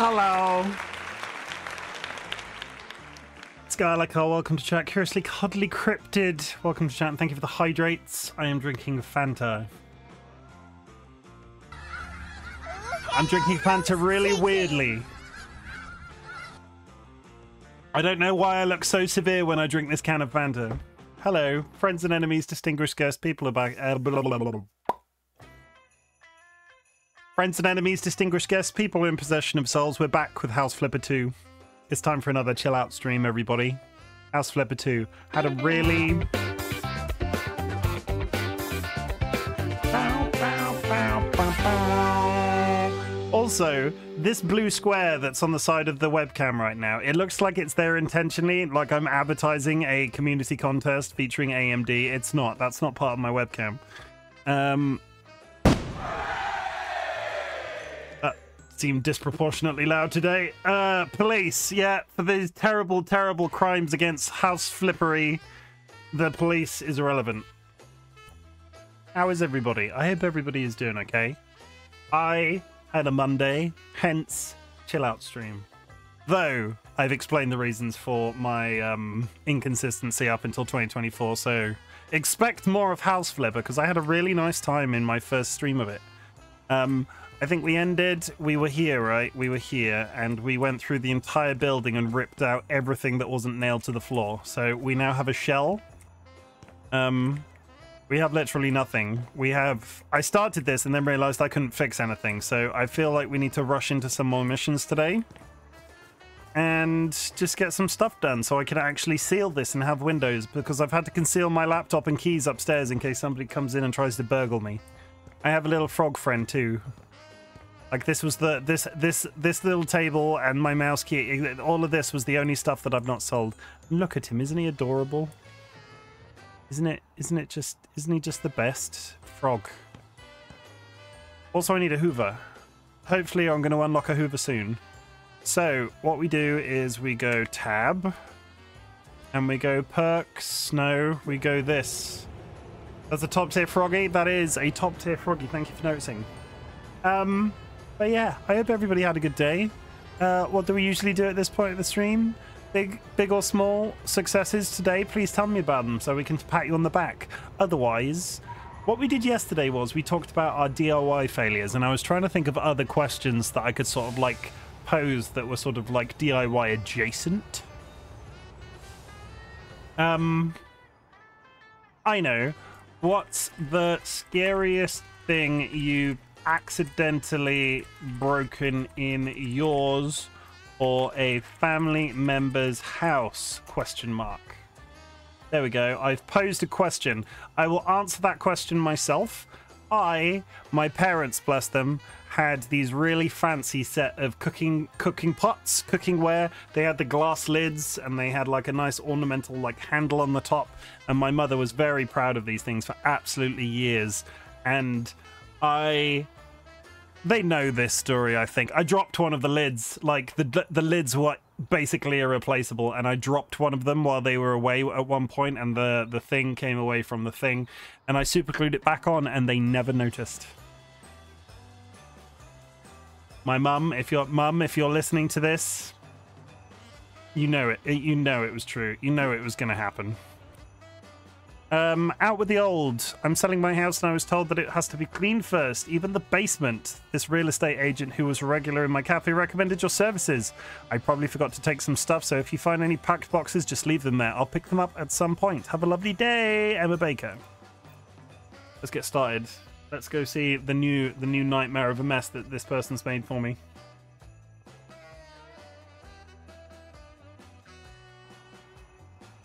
Hello. Skylarco, welcome to chat. Curiously Cuddly Cryptid, welcome to chat, and thank you for the hydrates. I am drinking Fanta. I'm drinking Fanta really weirdly. I don't know why I look so severe when I drink this can of Fanta. Hello, friends and enemies, distinguished cursed people about... blah, blah, blah, blah. Friends and enemies, distinguished guests, people in possession of souls, we're back with House Flipper 2. It's time for another chill out stream, everybody. House Flipper 2 had a really... bow, bow, bow, bow, bow. Also, this blue square that's on the side of the webcam right now, it looks like it's there intentionally, like I'm advertising a community contest featuring AMD. It's not. That's not part of my webcam. Seem disproportionately loud today. Police, yeah, for these terrible, terrible crimes against house flippery, the police is irrelevant. How is everybody? I hope everybody is doing okay. I had a Monday, hence chill out stream. Though I've explained the reasons for my inconsistency up until 2024, so expect more of House Flipper, because I had a really nice time in my first stream of it. I think we were here, right? We were here, and we went through the entire building and ripped out everything that wasn't nailed to the floor. So we now have a shell. We have literally nothing. I started this and then realized I couldn't fix anything. So I feel like we need to rush into some more missions today and just get some stuff done so I can actually seal this and have windows, because I've had to conceal my laptop and keys upstairs in case somebody comes in and tries to burgle me. I have a little frog friend too. Like this was the this little table and my mouse key. All of this was the only stuff that I've not sold. And look at him, isn't he adorable? Isn't he just the best frog? Also, I need a Hoover. Hopefully, I'm going to unlock a Hoover soon. So what we do is we go tab, and we go perks. No, we go this. That's a top tier froggy. That is a top tier froggy. Thank you for noticing. But yeah, I hope everybody had a good day. What do we usually do at this point of the stream? Big or small successes today, please tell me about them so we can pat you on the back. Otherwise, what we did yesterday was we talked about our DIY failures, and I was trying to think of other questions that I could sort of like pose that were sort of like DIY adjacent. I know. What's the scariest thing you've accidentally broken in yours or a family member's house? Question mark. There we go. I've posed a question. I will answer that question myself. My parents, bless them, had these really fancy set of cooking pots, cooking ware. They had the glass lids and they had like a nice ornamental like handle on the top, and my mother was very proud of these things for absolutely years. And they know this story, I think. I dropped one of the lids. Like the lids were basically irreplaceable, and I dropped one of them while they were away at one point, and the thing came away from the thing, and I super glued it back on, and they never noticed. My mum, if you're listening to this, you know it was true. You know it was gonna happen. Out with the old. I'm selling my house and I was told that it has to be cleaned first, even the basement. This real estate agent who was regular in my cafe recommended your services. I probably forgot to take some stuff, so if you find any packed boxes, just leave them there. I'll pick them up at some point. Have a lovely day, Emma Baker. Let's get started. Let's go see the new nightmare of a mess that this person's made for me.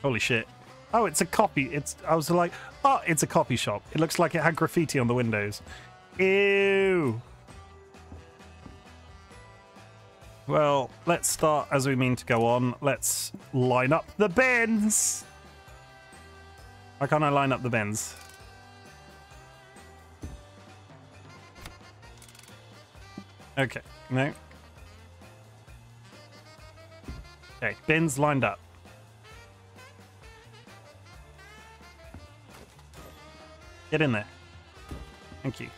Holy shit. Oh, it's a copy. I was like, oh, it's a copy shop. It looks like it had graffiti on the windows. Ew. Well, let's start as we mean to go on. Let's line up the bins. Why can't I line up the bins? Okay, no. Okay, bins lined up. Get in there. Thank you.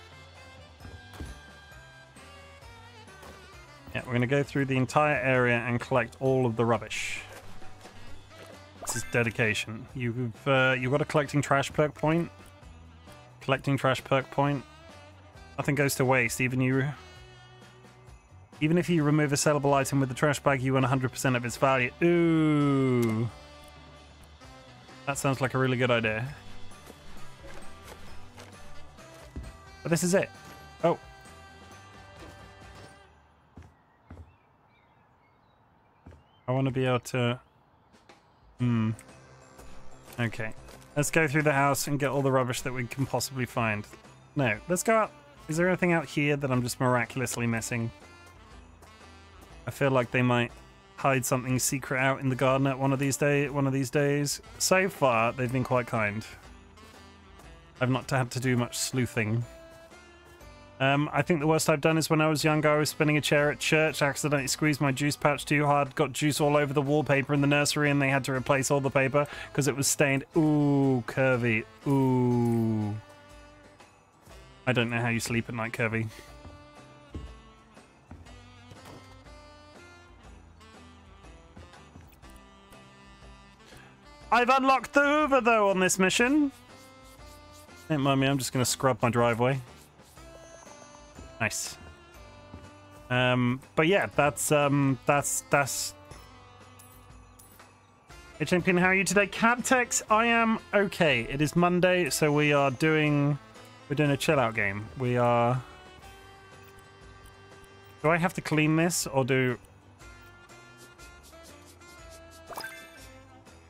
Yeah, we're going to go through the entire area and collect all of the rubbish. This is dedication. You've got a collecting trash perk point. Collecting trash perk point. Nothing goes to waste. Even if you remove a sellable item with the trash bag, you win 100% of its value. Ooh. That sounds like a really good idea. But this is it. Oh. I want to be able to... Okay. Let's go through the house and get all the rubbish that we can possibly find. No, let's go out. Is there anything out here that I'm just miraculously missing? I feel like they might hide something secret out in the garden at one of these days. So far, they've been quite kind. I've not had to do much sleuthing. I think the worst I've done is when I was younger, I was spinning a chair at church, accidentally squeezed my juice pouch too hard, got juice all over the wallpaper in the nursery, and they had to replace all the paper because it was stained. Ooh, Curvy. Ooh. I don't know how you sleep at night, Curvy. I've unlocked the Hoover, though, on this mission. Don't mind me, I'm just going to scrub my driveway. Nice. But yeah, that's Hey, Chimken, how are you today? Captex, I am okay. It is Monday, so we are doing... We're doing a chill-out game. We are... Do I have to clean this, or do...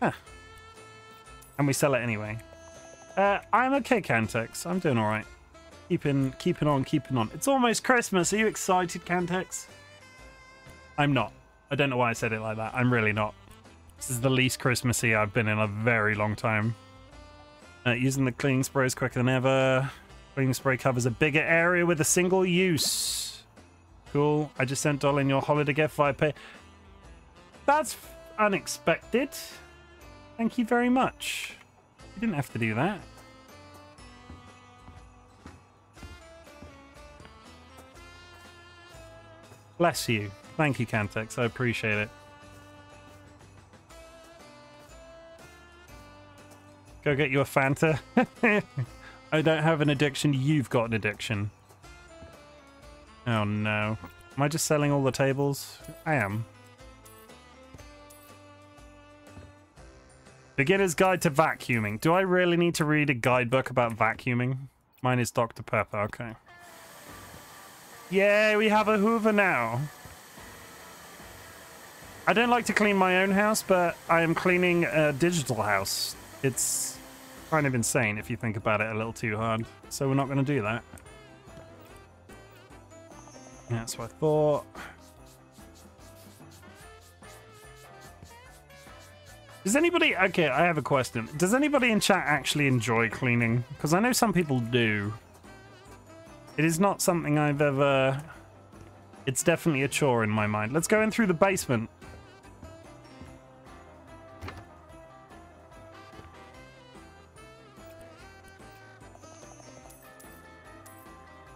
Huh. And we sell it anyway. I'm okay, Cantex. I'm doing all right. Keeping on. It's almost Christmas. Are you excited, Cantex? I'm not. I don't know why I said it like that. I'm really not. This is the least Christmassy I've been in a very long time. Using the cleaning sprays quicker than ever. Cleaning spray covers a bigger area with a single use. Cool. I just sent Dolly in your holiday gift via pay. That's unexpected. Thank you very much. You didn't have to do that. Bless you. Thank you, Cantex. I appreciate it. Go get you a Fanta. I don't have an addiction. You've got an addiction. Oh, no. Am I just selling all the tables? I am. Beginner's Guide to Vacuuming. Do I really need to read a guidebook about vacuuming? Mine is Dr. Pepper. Okay. Yay, we have a Hoover now. I don't like to clean my own house, but I am cleaning a digital house. It's kind of insane if you think about it a little too hard. So we're not going to do that. That's what I thought. Does anybody... Okay, I have a question. Does anybody in chat actually enjoy cleaning? Because I know some people do. It is not something I've ever... It's definitely a chore in my mind. Let's go in through the basement.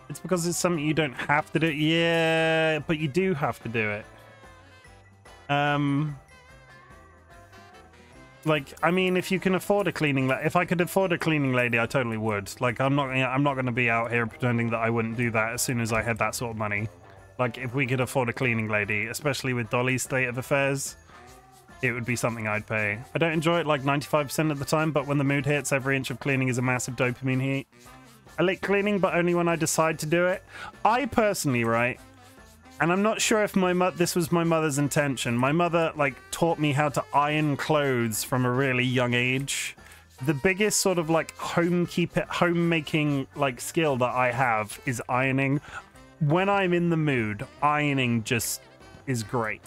It's because it's something you don't have to do. Yeah, but you do have to do it. Like, I mean, if you can afford a cleaning lady, if I could afford a cleaning lady, I totally would. Like, I'm not going to be out here pretending that I wouldn't do that as soon as I had that sort of money. Like, if we could afford a cleaning lady, especially with Dolly's state of affairs, it would be something I'd pay. I don't enjoy it like 95% of the time, but when the mood hits, every inch of cleaning is a massive dopamine hit. I like cleaning, but only when I decide to do it. I personally, right? And I'm not sure if this was my mother's intention. My mother, like, taught me how to iron clothes from a really young age. The biggest sort of, like, homemaking, like, skill that I have is ironing. When I'm in the mood, ironing just is great.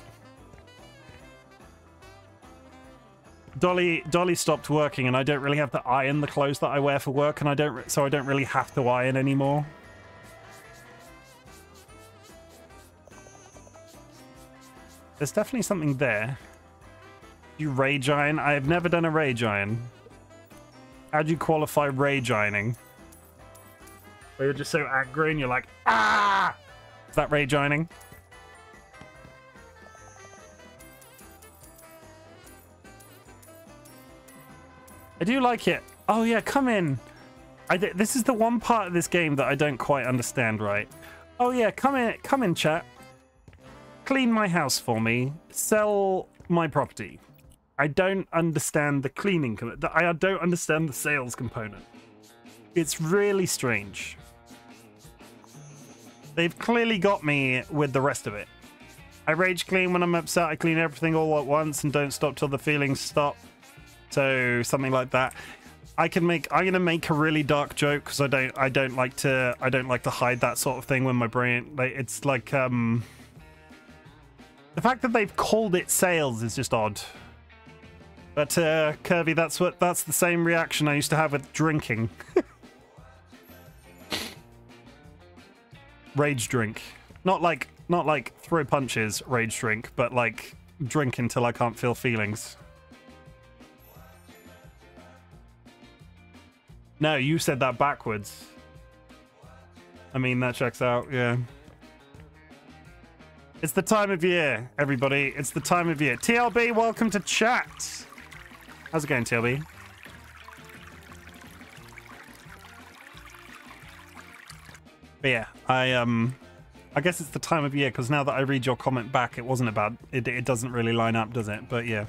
Dolly stopped working, and I don't really have to iron the clothes that I wear for work, and so I don't really have to iron anymore. There's definitely something there. You rage iron? I have never done a rage iron. How do you qualify rage ironing? Where you're just so angry and you're like, ah! Is that rage ironing? I do like it. Oh yeah, come in. This is the one part of this game that I don't quite understand right. Oh yeah, come in, chat. Clean my house for me. Sell my property. I don't understand the cleaning. I don't understand the sales component. It's really strange. They've clearly got me with the rest of it. I rage clean when I'm upset. I clean everything all at once and don't stop till the feelings stop. So something like that. I'm gonna make a really dark joke because I don't like to hide that sort of thing when my brain. It's like the fact that they've called it sales is just odd. But Kirby, that's the same reaction I used to have with drinking. Rage drink, not like throw punches, rage drink, but like drink until I can't feel feelings. No, you said that backwards. I mean, that checks out. Yeah, it's the time of year, everybody. It's the time of year. TLB, welcome to chat. How's it going, TLB? But yeah, I guess it's the time of year because now that I read your comment back, it wasn't about it. It doesn't really line up, does it? But yeah,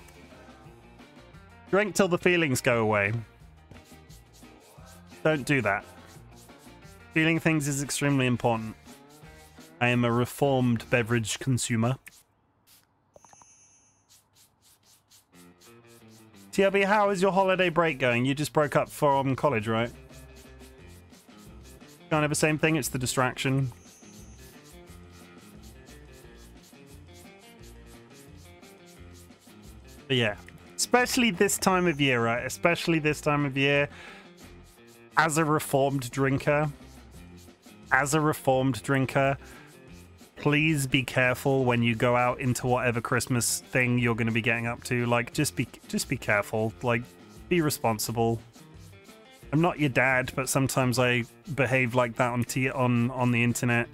drink till the feelings go away. Don't do that. Feeling things is extremely important. I am a reformed beverage consumer. TLB, how is your holiday break going? You just broke up from college, right? Kind of the same thing, it's the distraction. But yeah, especially this time of year, right? Especially this time of year, as a reformed drinker, please be careful when you go out into whatever Christmas thing you're going to be getting up to. Like, just be careful. Like, be responsible. I'm not your dad, but sometimes I behave like that on the internet.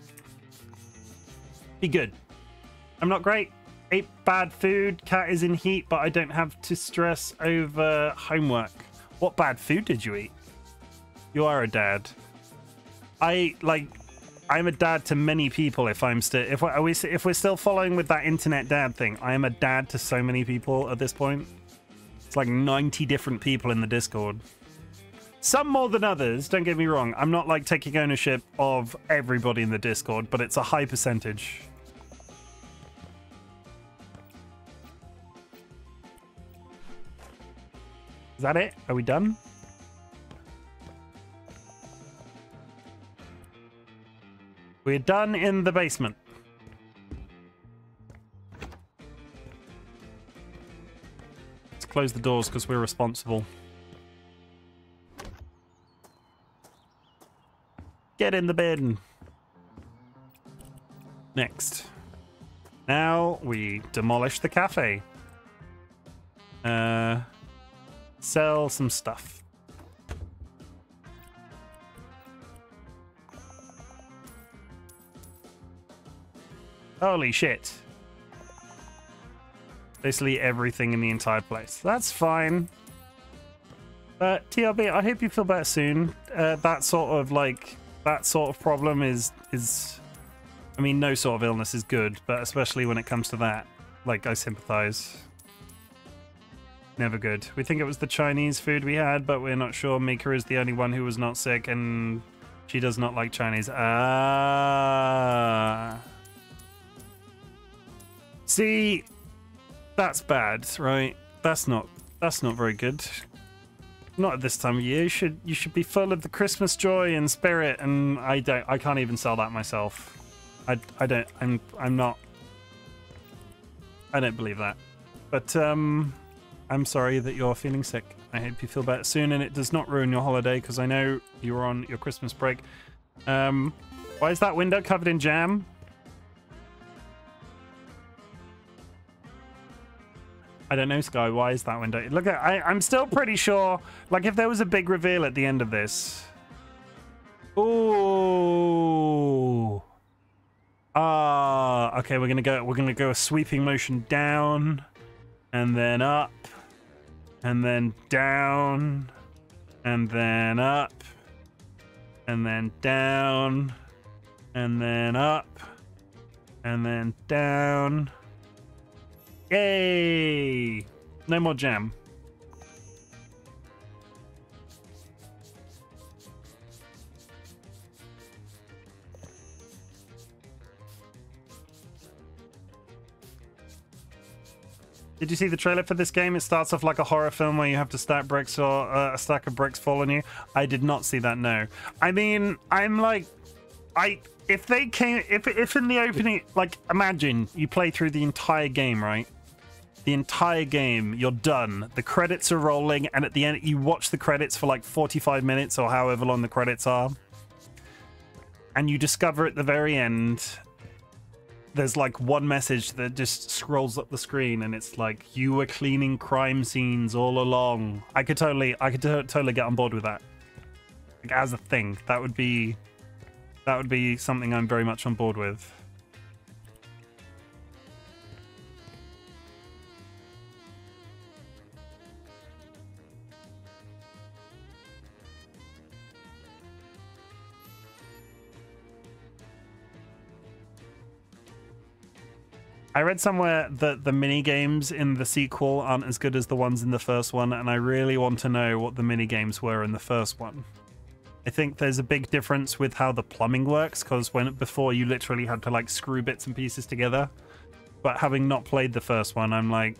Be good. I'm not great. Ate bad food. Cat is in heat, but I don't have to stress over homework. What bad food did you eat? You are a dad. I'm a dad to many people. If we're still following with that internet dad thing, I am a dad to so many people at this point. It's like 90 different people in the Discord. Some more than others, don't get me wrong. I'm not like taking ownership of everybody in the Discord, but it's a high percentage. Is that it? Are we done? We're done in the basement. Let's close the doors because we're responsible. Get in the bed. Next. Now we demolish the cafe. Sell some stuff. Holy shit. Basically everything in the entire place. That's fine. But TLB, I hope you feel better soon. That sort of problem is, I mean, no sort of illness is good, but especially when it comes to that, like, I sympathize. Never good. We think it was the Chinese food we had, but we're not sure. Mika is the only one who was not sick, and she does not like Chinese. Ah. See, that's bad, right? That's not very good. Not at this time of year. You should be full of the Christmas joy and spirit, and I can't even sell that myself. I don't believe that. But I'm sorry that you're feeling sick. I hope you feel better soon, and it does not ruin your holiday, because I know you were on your Christmas break. Why is that window covered in jam? I don't know, Sky. Why is that window? Look, I'm still pretty sure. Like, if there was a big reveal at the end of this. Ooh. Ah. Okay, we're gonna go a sweeping motion down, and then up, and then down, and then up, and then down, and then up, and then down. Yay! No more jam. Did you see the trailer for this game? It starts off like a horror film where you have to stack bricks or a stack of bricks fall on you. I did not see that, no. I mean, I'm like, if in the opening, like, imagine you play through the entire game, right? The entire game, you're done. The credits are rolling, and at the end, you watch the credits for like 45 minutes or however long the credits are. And you discover at the very end, there's like one message that just scrolls up the screen, and it's like, you were cleaning crime scenes all along. I could totally get on board with that. Like, as a thing, that would be something I'm very much on board with. I read somewhere that the mini games in the sequel aren't as good as the ones in the first one, and I really want to know what the mini games were in the first one. I think there's a big difference with how the plumbing works, because before you literally had to like screw bits and pieces together. But having not played the first one, I'm like,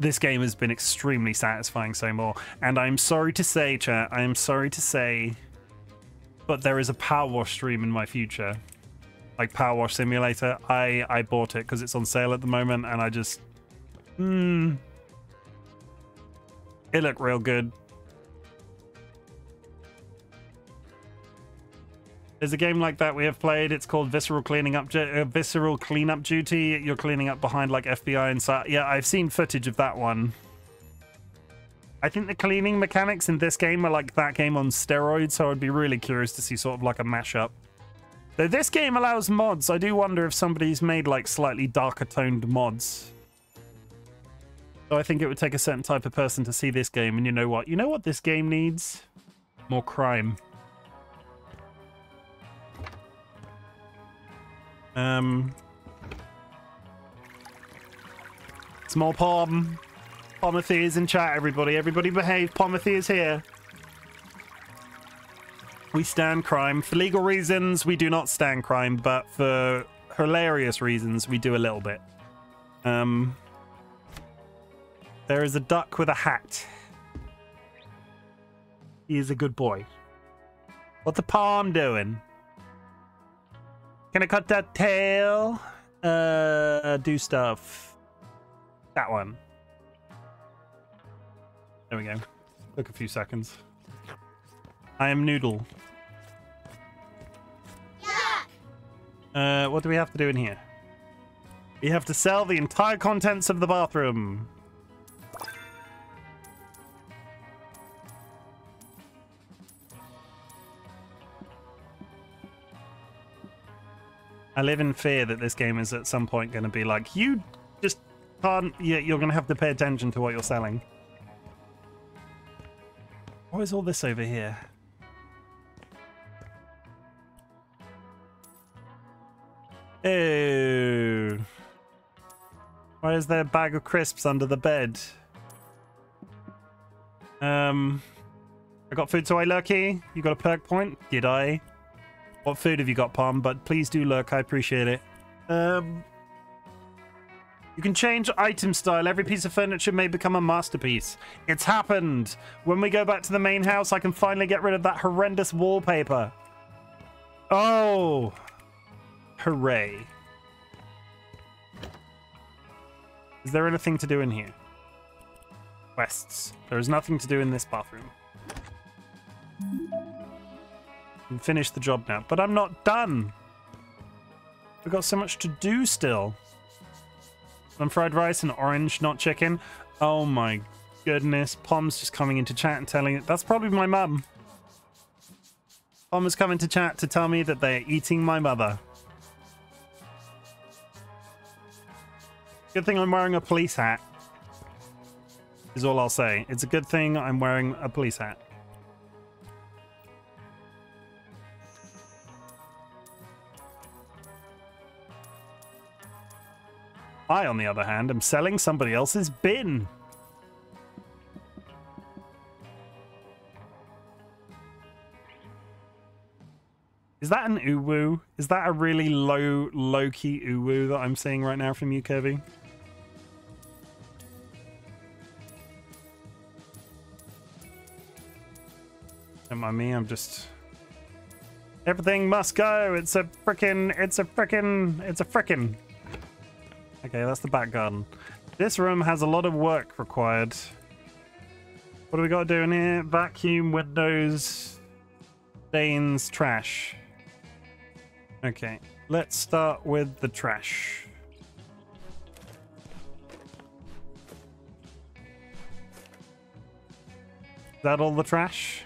this game has been extremely satisfying so more. And I'm sorry to say, chat, I am sorry to say, but there is a Power Wash stream in my future. Like Power Wash Simulator, I bought it because it's on sale at the moment, and I just, it looked real good. There's a game like that we have played. It's called Visceral Cleanup Duty. You're cleaning up behind like FBI and so. Yeah, I've seen footage of that one. I think the cleaning mechanics in this game are like that game on steroids, so I'd be really curious to see sort of like a mashup. Though this game allows mods, I do wonder if somebody's made like slightly darker toned mods. So I think it would take a certain type of person to see this game, and you know what? You know what this game needs? More crime. It's more Pom. Pomothy is in chat, everybody. Everybody behave. Pomothy is here. We stand crime. For legal reasons, we do not stand crime, but for hilarious reasons, we do a little bit. There is a duck with a hat. He is a good boy. What's the palm doing? Can I cut that tail? Do stuff. That one. There we go. Took a few seconds. I am Noodle. Yeah. What do we have to do in here? We have to sell the entire contents of the bathroom. I live in fear that this game is at some point going to be like, you just can't, you're going to have to pay attention to what you're selling. Why is all this over here? Ew. Why is there a bag of crisps under the bed? I got food, so I lurky. You got a perk point? Did I? What food have you got, Palm? But please do lurk. I appreciate it. You can change item style. Every piece of furniture may become a masterpiece. It's happened. When we go back to the main house, I can finally get rid of that horrendous wallpaper. Oh. Hooray. Is there anything to do in here? Quests. There is nothing to do in this bathroom. And finish the job now. But I'm not done. We've got so much to do still. Some fried rice and orange, not chicken. Oh my goodness. Pom's just coming into chat and telling it. That's probably my mum. Pom is coming to chat to tell me that they're eating my mother. Good thing I'm wearing a police hat. is all I'll say. It's a good thing I'm wearing a police hat. I, on the other hand, am selling somebody else's bin. Is that an uwu? Is that a really low-key uwu that I'm seeing right now from you, Kirby? Don't mind me, I'm just... Everything must go! It's a frickin', it's a frickin', it's a frickin'. Okay, that's the back garden. This room has a lot of work required. What do we got to do in here? Vacuum, windows, stains, trash. Okay, let's start with the trash. Is that all the trash?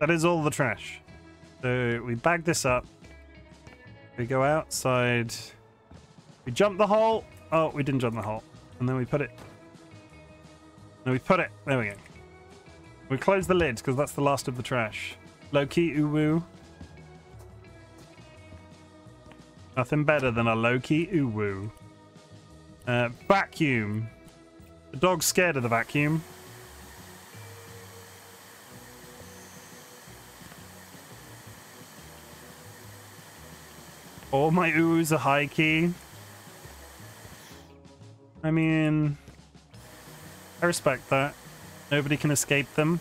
That is all the trash. So we bag this up. We go outside. We jump the hole. Oh, we didn't jump the hole. And then we put it. No, we put it. There we go. We close the lid because that's the last of the trash. Low-key uwu. Nothing better than a low-key uwu. Vacuum. The dog's scared of the vacuum. All my uwus are high key. I mean, I respect that. Nobody can escape them.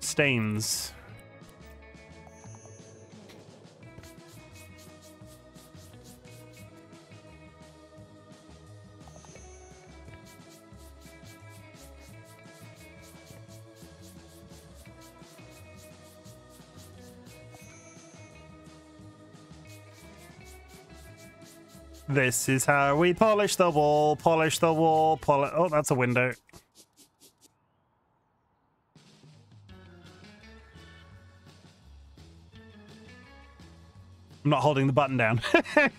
Stains. This is how we polish the wall, polish the wall, polish... Oh, that's a window. I'm not holding the button down. I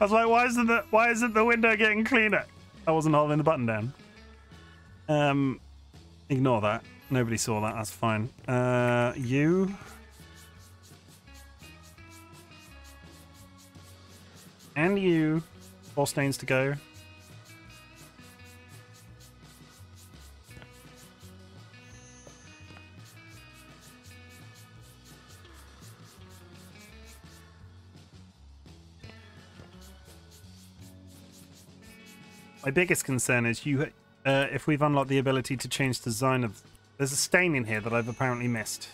was like, why isn't the window getting cleaner? I wasn't holding the button down. Ignore that. Nobody saw that. That's fine. You... And you. Four stains to go. My biggest concern is you. If we've unlocked the ability to change design of... There's a stain in here that I've apparently missed.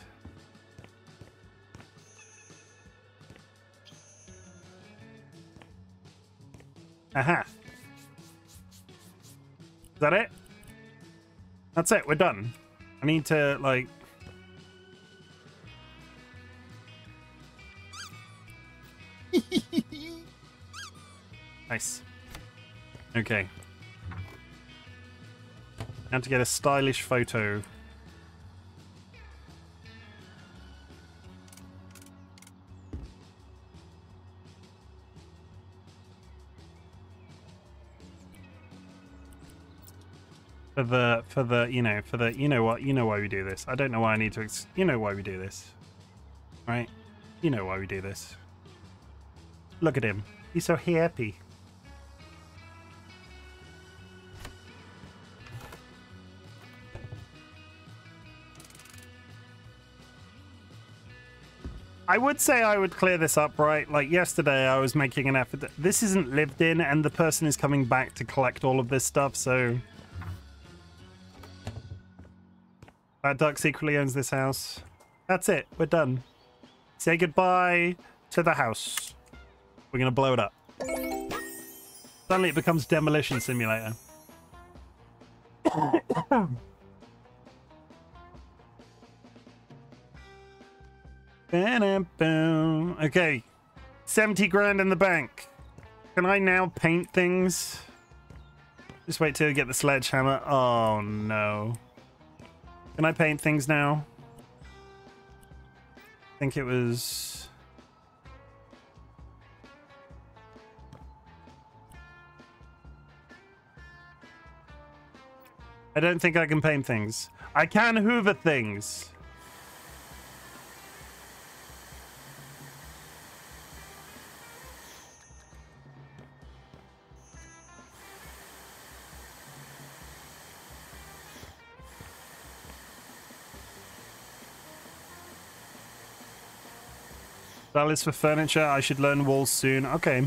Aha. Is that it? That's it. We're done. I need to, like... Nice. Okay. Now to get a stylish photo. For the, you know why we do this. I don't know why I need to, you know why we do this, right? You know why we do this. Look at him. He's so happy. I would say I would clear this up, right? Like yesterday I was making an effort. This isn't lived in and the person is coming back to collect all of this stuff, so... That duck secretly owns this house. That's it. We're done. Say goodbye to the house. We're going to blow it up. Suddenly it becomes Demolition Simulator. Okay. 70 grand in the bank. Can I now paint things? Just wait till you get the sledgehammer. Oh, no. Can I paint things now? I think it was... I don't think I can paint things. I can Hoover things. That is for furniture. I should learn walls soon. Okay.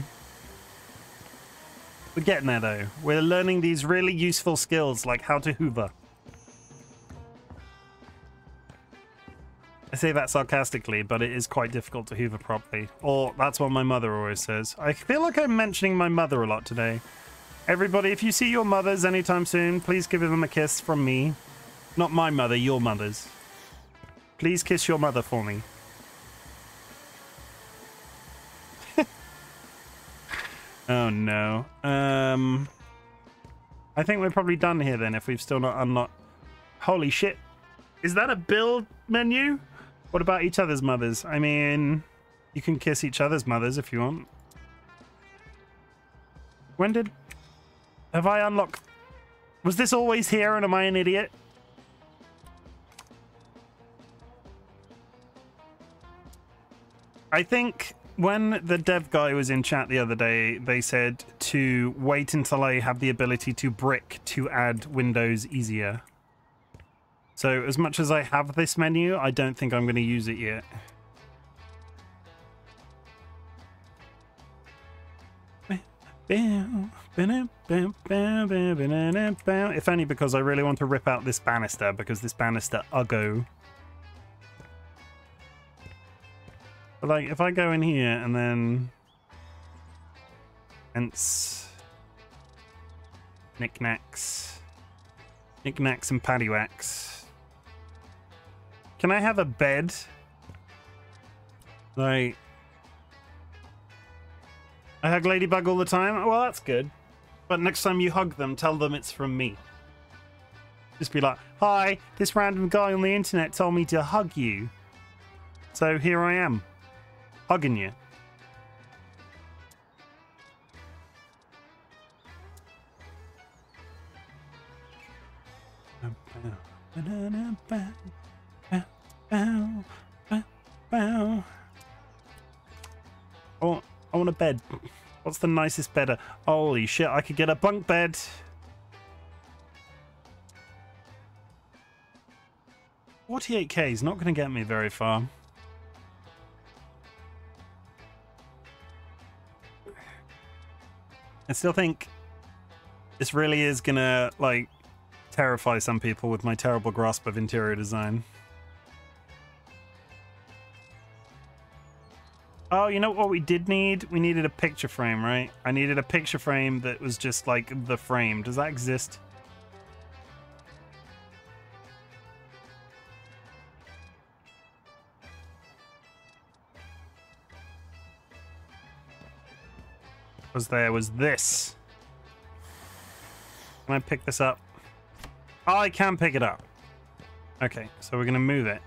We're getting there, though. We're learning these really useful skills, like how to Hoover. I say that sarcastically, but it is quite difficult to Hoover properly. Or that's what my mother always says. I feel like I'm mentioning my mother a lot today. Everybody, if you see your mothers anytime soon, please give them a kiss from me. Not my mother, your mother's. Please kiss your mother for me. Oh no. I think we're probably done here then if we've still not unlocked. Holy shit. Is that a build menu? What about each other's mothers? I mean, you can kiss each other's mothers if you want. When did... Have I unlocked... Was this always here and am I an idiot? I think... When the dev guy was in chat the other day, they said to wait until I have the ability to brick to add windows easier. So as much as I have this menu, I don't think I'm going to use it yet. If only because I really want to rip out this banister, because this banister, uggo. But like, if I go in here and then fence, knickknacks and paddywhacks. Can I have a bed? Like, I hug Ladybug all the time. Well, that's good. But next time you hug them, tell them it's from me. Just be like, hi, this random guy on the internet told me to hug you. So here I am. Hugging you. Oh, I want a bed. What's the nicest bed? Holy shit, I could get a bunk bed. $48K is not going to get me very far. I still think this really is gonna, like, terrify some people with my terrible grasp of interior design. Oh, you know what we did need? We needed a picture frame, right? I needed a picture frame that was just, like, the frame. Does that exist? Was there was this. Can I pick this up? I can pick it up. Okay, so we're gonna move it.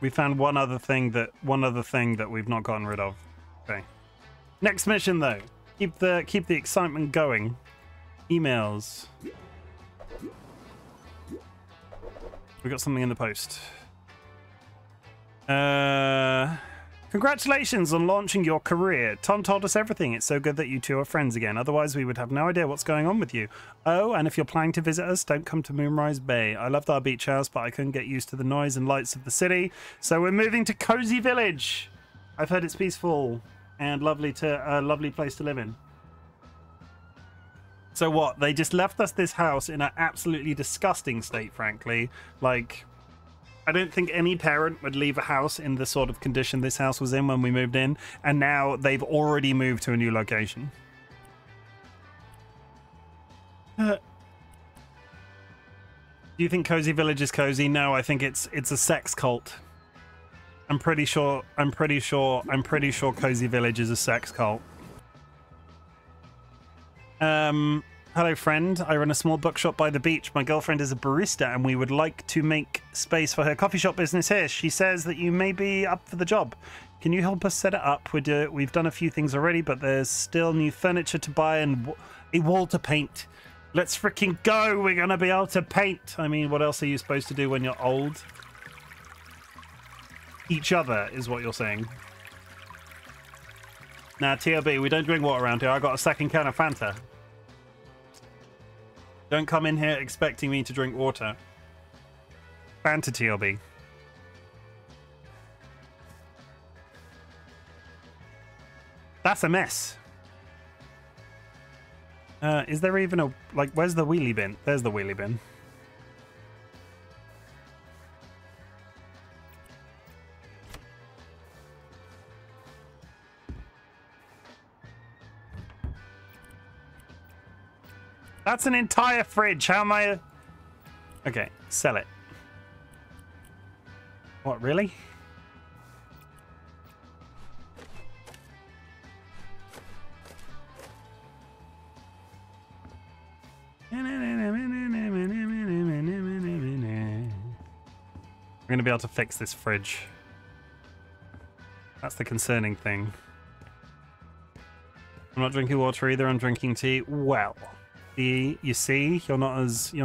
We found one other thing that we've not gotten rid of. Okay. Next mission though. Keep the excitement going. Emails. We got something in the post. Congratulations on launching your career. Tom told us everything. It's so good that you two are friends again. Otherwise, we would have no idea what's going on with you. Oh, and if you're planning to visit us, don't come to Moonrise Bay. I loved our beach house, but I couldn't get used to the noise and lights of the city. So we're moving to Cozy Village. I've heard it's peaceful and lovely to lovely place to live in. So what? They just left us this house in an absolutely disgusting state, frankly. Like... I don't think any parent would leave a house in the sort of condition this house was in when we moved in, and now they've already moved to a new location. Do you think Cozy Village is cozy? No, I think it's a sex cult. I'm pretty sure Cozy Village is a sex cult. Hello, friend. I run a small bookshop by the beach. My girlfriend is a barista, and we would like to make space for her coffee shop business here. She says that you may be up for the job. Can you help us set it up? We've done a few things already, but there's still new furniture to buy and a wall to paint. Let's freaking go. We're going to be able to paint. I mean, what else are you supposed to do when you're old? Each other is what you're saying. Nah, TLB, we don't drink water around here. I got a second can of Fanta. Don't come in here expecting me to drink water. Fanta TLB. That's a mess. Is there even a... Like, where's the wheelie bin? There's the wheelie bin. That's an entire fridge. How am I... Okay, sell it. What, really? We're going to be able to fix this fridge. That's the concerning thing. I'm not drinking water either. I'm drinking tea. Well... You see, you're not as so,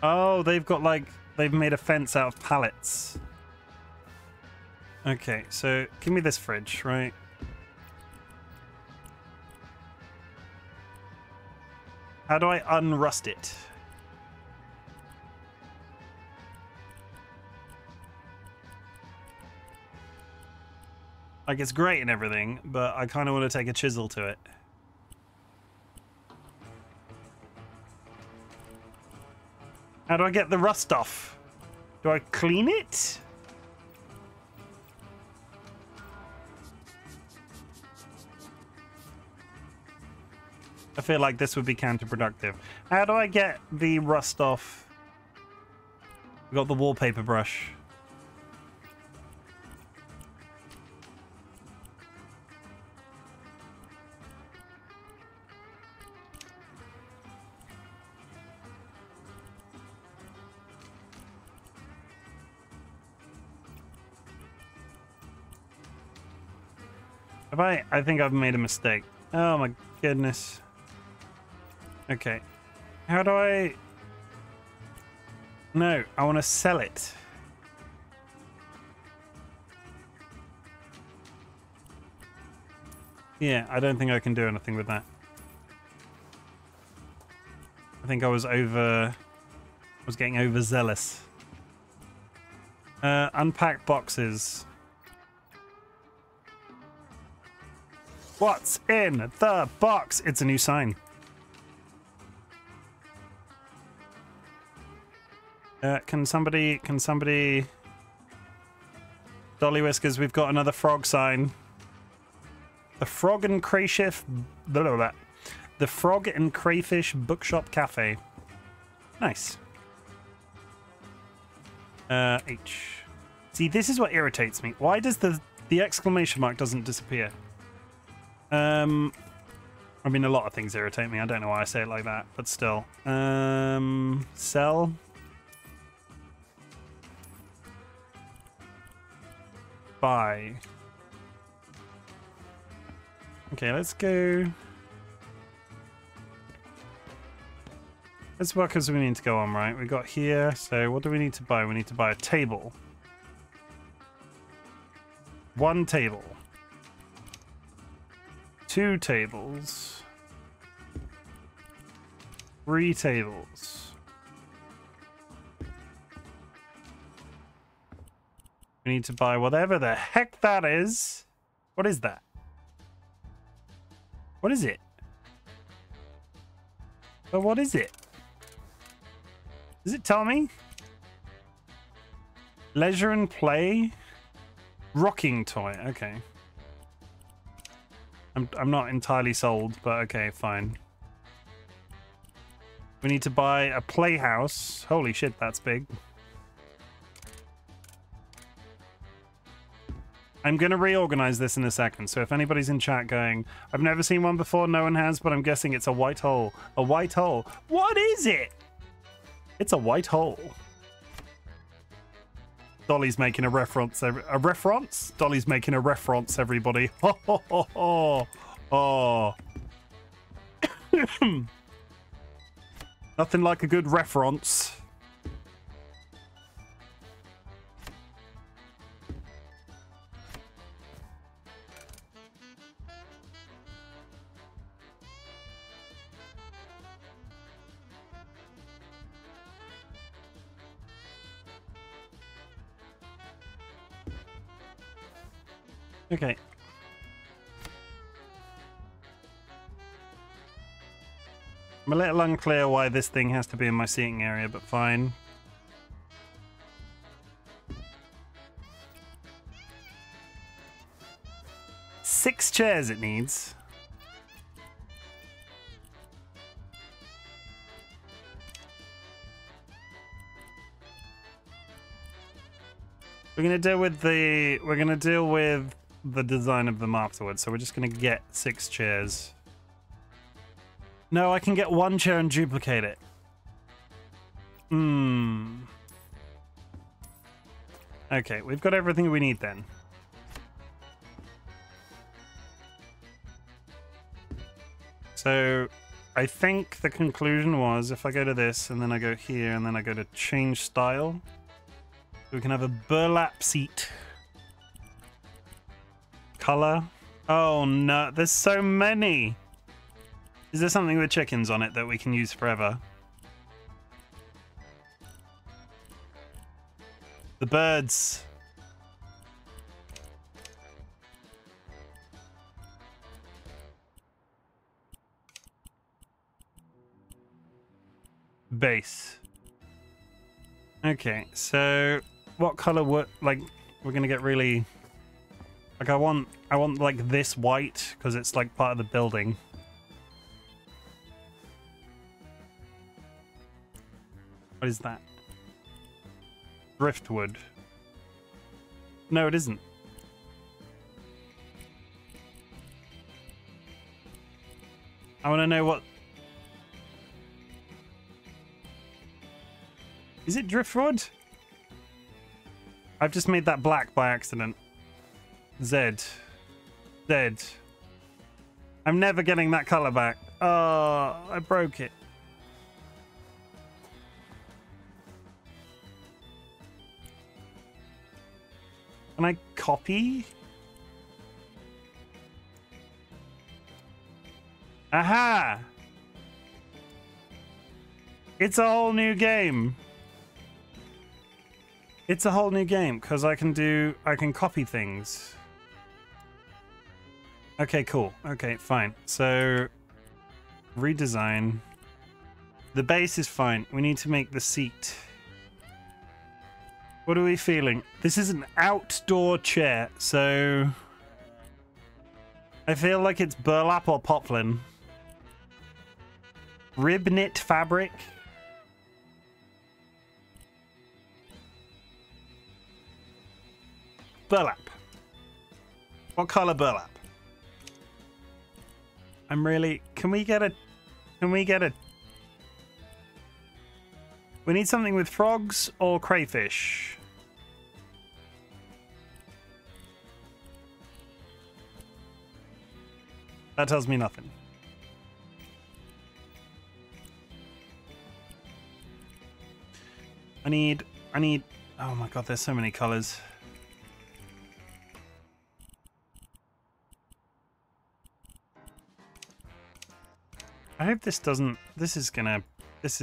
oh, they've made a fence out of pallets. Okay, so give me this fridge, right? How do I unrust it? Like, it's great and everything, but I kind of want to take a chisel to it. How do I get the rust off? Do I clean it? I feel like this would be counterproductive. How do I get the rust off? We got the wallpaper brush. Have I think I've made a mistake. Oh my goodness. Okay, how do I... No, I want to sell it. Yeah, I don't think I can do anything with that. I think I was getting overzealous. Unpack boxes. What's in the box? It's a new sign. Can somebody Dolly Whiskers, we've got another frog sign. The Frog and Crayfish, blah, blah, blah. The Frog and Crayfish Bookshop Cafe. Nice. H. See, this is what irritates me. Why does the exclamation mark doesn't disappear? I mean, a lot of things irritate me. I don't know why I say it like that, but still. Sell. Buy. Okay, let's go. Let's work as we need to go on, right? We got here, so what do we need to buy? We need to buy a table. One table. Two tables. Three tables. We need to buy whatever the heck that is. What is that? What is it? But what is it? Does it tell me? Leisure and play. Rocking toy. Okay. I'm not entirely sold, but okay, fine. We need to buy a playhouse. Holy shit, that's big. I'm going to reorganize this in a second. So if anybody's in chat going, I've never seen one before, no one has, but I'm guessing it's a white hole. A white hole. What is it? It's a white hole. Dolly's making a reference. A reference? Dolly's making a reference, everybody. Ho, ho, ho, ho. Oh. Nothing like a good reference. Okay. I'm a little unclear why this thing has to be in my seating area, but fine. Six chairs it needs. We're gonna deal with the design of them afterwards, so we're just gonna get six chairs. No, I can get one chair and duplicate it. Hmm. Okay, we've got everything we need then. So I think the conclusion was, if I go to this and then I go here and then I go to change style, we can have a burlap seat. Color. Oh no, there's so many. Is there something with chickens on it that we can use forever? The birds. Base. Okay, so what color would, like, we're gonna get really, like, I want like this white because it's like part of the building. What is that? Driftwood. No, it isn't. I want to know what... Is it driftwood? I've just made that black by accident. Z. I'm never getting that color back. Oh, I broke it. Can I copy? Aha! It's a whole new game. It's a whole new game because I can copy things. Okay, cool. Okay, fine. So redesign. The base is fine. We need to make the seat. What are we feeling? This is an outdoor chair, so I feel like it's burlap or poplin. Rib knit fabric. Burlap. What color burlap? I'm really... Can we get a... We need something with frogs or crayfish. That tells me nothing. I need, oh my God, there's so many colors. I hope this doesn't, this is, this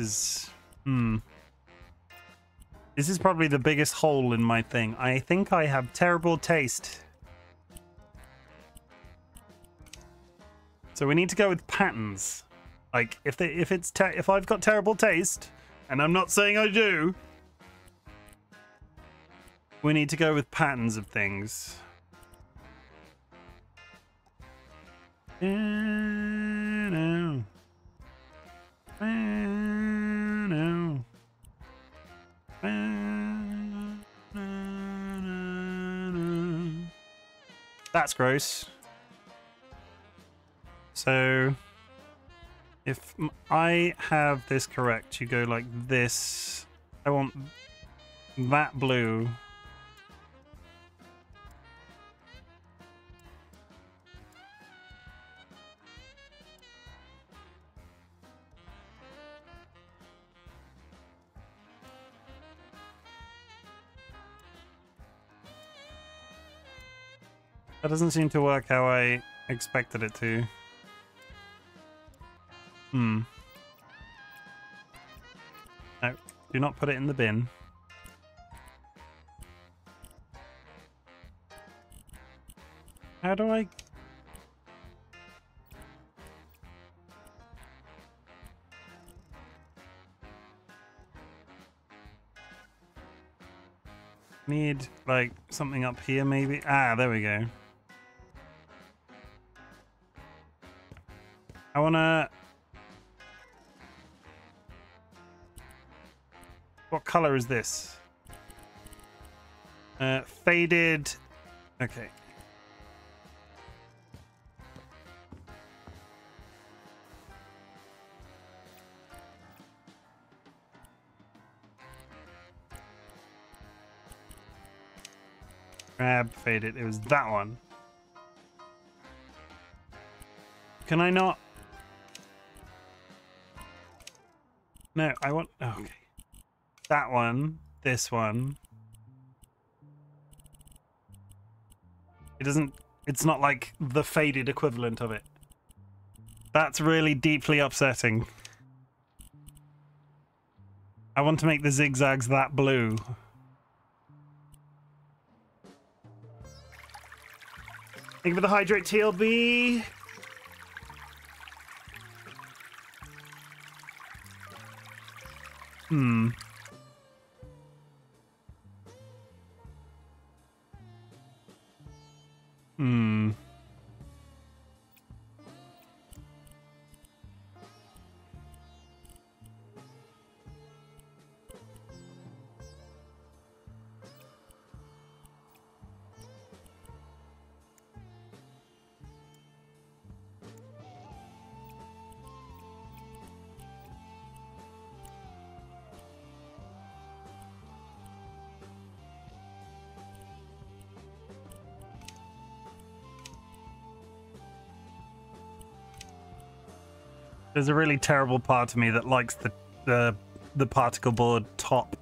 is probably the biggest hole in my thing. I think I have terrible taste. So we need to go with patterns. Like if I've got terrible taste, and I'm not saying I do, we need to go with patterns of things. No. That's gross. So if I have this correct, you go like this. I want that blue. That doesn't seem to work how I expected it to. No, do not put it in the bin. How do I... Need, like, something up here maybe? Ah, there we go. I wanna... What color is this? Faded. Okay. Crab faded. It was that one. Can I not? No, I want. Oh, okay. That one, this one. It doesn't, it's not like the faded equivalent of it. That's really deeply upsetting. I want to make the zigzags that blue. Thank you for the hydrate, TLB. There's a really terrible part of me that likes the particle board top.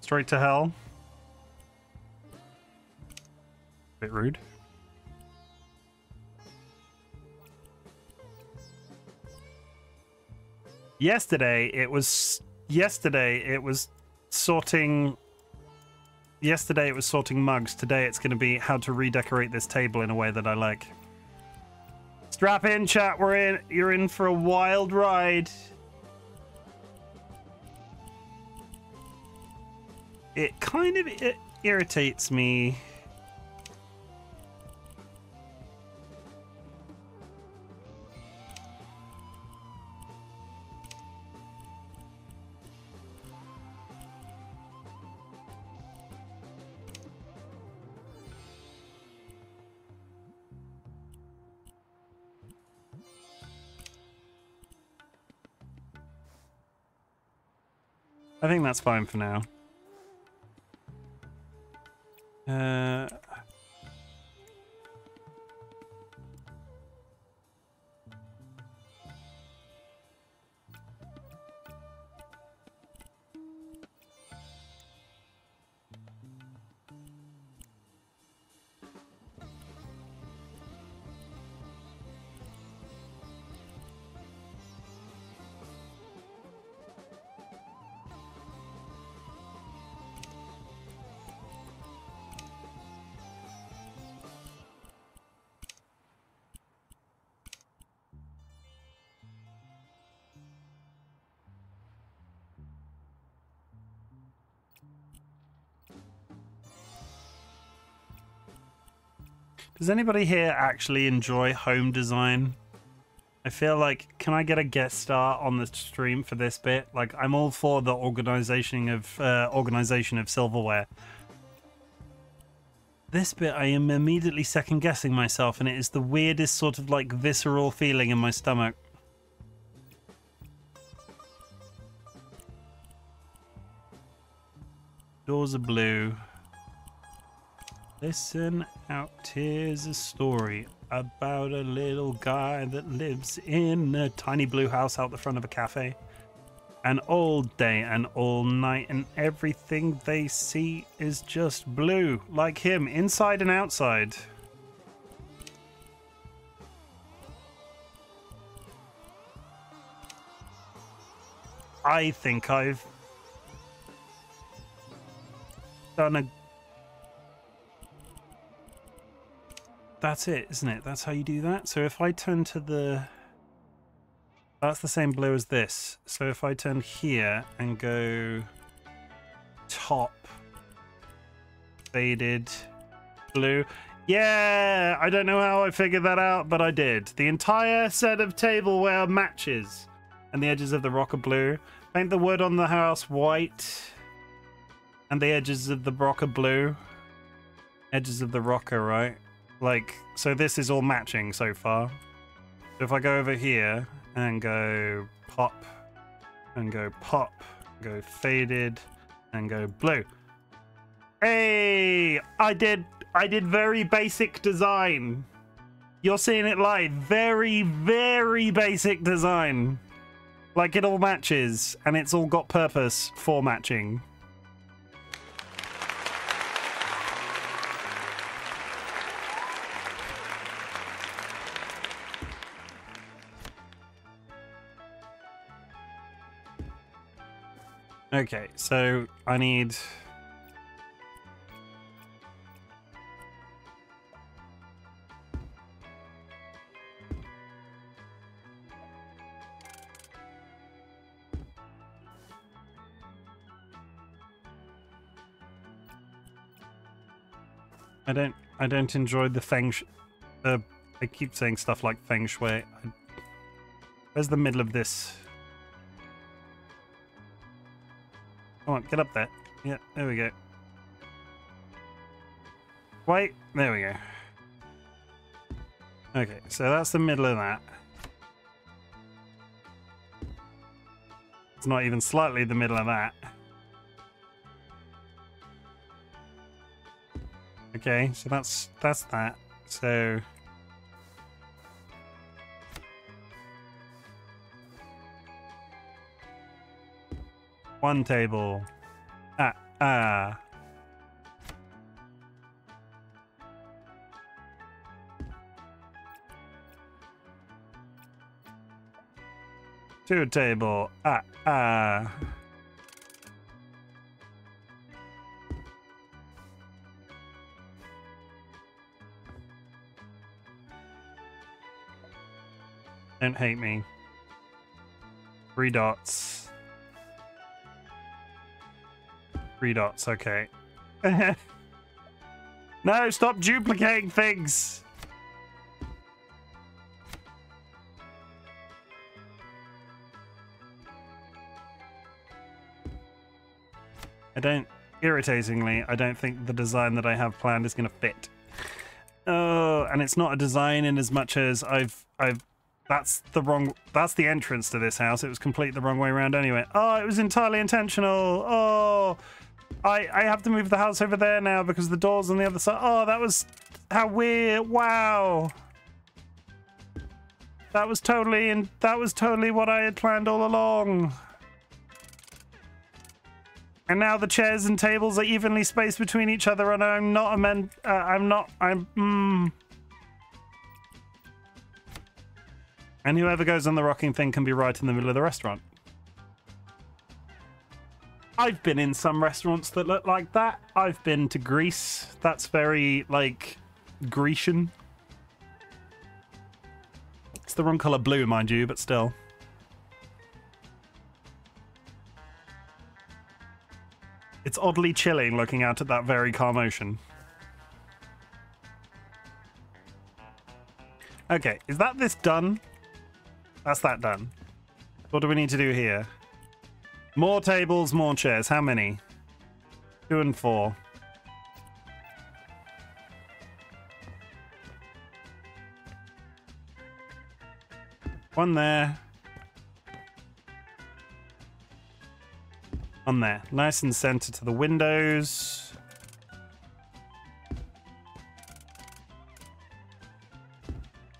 Straight to hell. Bit rude. Yesterday it was sorting mugs. Today it's going to be how to redecorate this table in a way that I like. Strap in, chat. We're in. You're in for a wild ride. It kind of irritates me. I think that's fine for now. Does anybody here actually enjoy home design? I feel like, can I get a guest star on the stream for this bit? Like, I'm all for the organization of silverware. This bit, I am immediately second guessing myself, and it is the weirdest sort of like visceral feeling in my stomach. Doors are blue. Listen out, here's a story about a little guy that lives in a tiny blue house out the front of a cafe. And all day and all night, and everything they see is just blue, like him, inside and outside. I think I've done a... That's it, isn't it? That's how you do that. So if I turn to the... That's the same blue as this. So if I turn here and go top faded blue. Yeah, I don't know how I figured that out, but I did. The entire set of tableware matches, and the edges of the rock are blue. Paint the wood on the house white, and the edges of the rock are blue. Edges of the rocker, right? Like, so this is all matching so far. So if I go over here and go pop, and go pop, go faded, and go blue. Hey, I did very basic design. You're seeing it live. Very, very basic design. Like, it all matches, and it's all got purpose for matching. Okay, so I need... I don't enjoy the feng shui. I keep saying stuff like feng shui. Where's the middle of this? Come on, get up there. Yeah, there we go. Wait, there we go. Okay, so that's the middle of that. It's not even slightly the middle of that. Okay, so that's that. So... one table. Ah. Two table. Ah. Don't hate me. 3 dots. 3 dots, okay. No, stop duplicating things! Irritatingly, I don't think the design that I have planned is gonna fit. Oh, and it's not a design in as much as I've that's the entrance to this house. It was completely the wrong way around anyway. Oh, it was entirely intentional. Oh, I have to move the house over there now because the door's on the other side. Oh, that was how weird. Wow. That was totally what I had planned all along. And now the chairs and tables are evenly spaced between each other, and and whoever goes on the rocking thing can be right in the middle of the restaurant. I've been in some restaurants that look like that. I've been to Greece. That's very, like, Grecian. It's the wrong color blue, mind you, but still. It's oddly chilling looking out at that very calm ocean. Okay, is that this done? That's that done. What do we need to do here? More tables, more chairs. How many? 2 and 4. One there. One there. Nice and centered to the windows.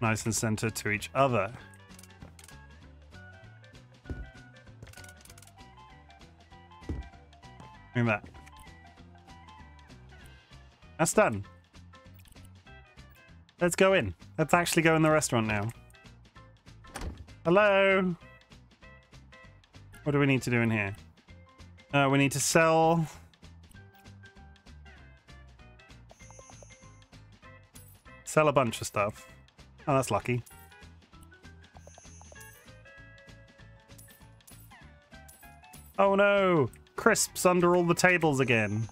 Nice and centered to each other. Look at that. That's done. Let's go in. Let's actually go in the restaurant now. Hello. What do we need to do in here? We need to sell. Sell a bunch of stuff. Oh, that's lucky. Oh no. Crisps under all the tables again.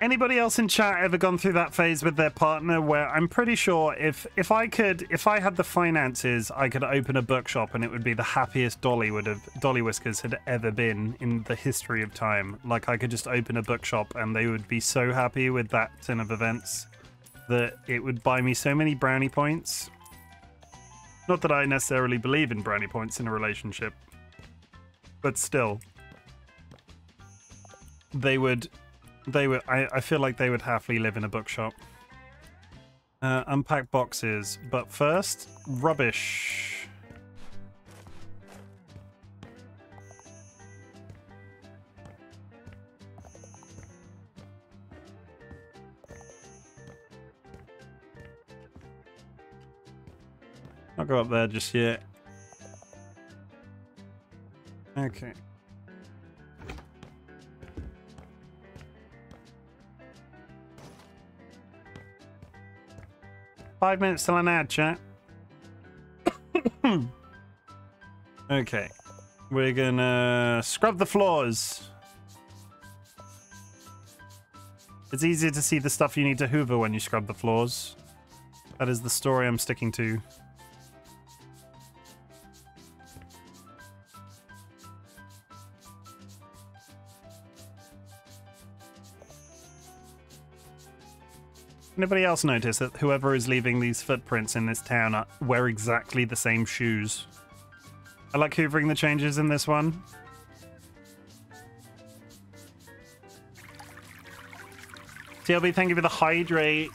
Anybody else in chat ever gone through that phase with their partner where I'm pretty sure if I had the finances, I could open a bookshop and it would be the happiest Dolly Whiskers had ever been in the history of time. Like I could just open a bookshop and they would be so happy with that turn of events that it would buy me so many brownie points. Not that I necessarily believe in brownie points in a relationship, but still, I feel like they would happily live in a bookshop. Unpack boxes, but first, rubbish. I'll go up there just yet. Okay. Five minutes till an ad, chat. Okay. We're gonna scrub the floors. It's easier to see the stuff you need to hoover when you scrub the floors. That is the story I'm sticking to. Anybody else notice that whoever is leaving these footprints in this town wear exactly the same shoes? I like hoovering the changes in this one. TLB, thank you for the hydrate.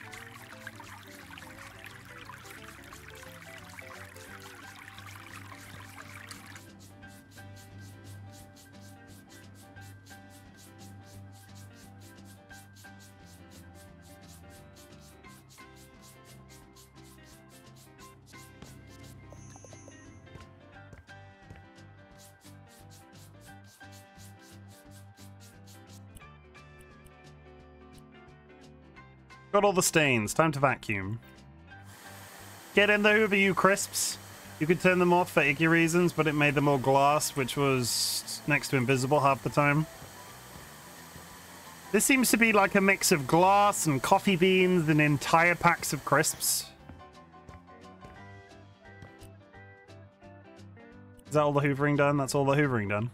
Got all the stains. Time to vacuum. Get in the Hoover, you crisps. You could turn them off for icky reasons, but it made them all glass, which was next to invisible half the time. This seems to be like a mix of glass and coffee beans and entire packs of crisps. Is that all the hoovering done? That's all the hoovering done.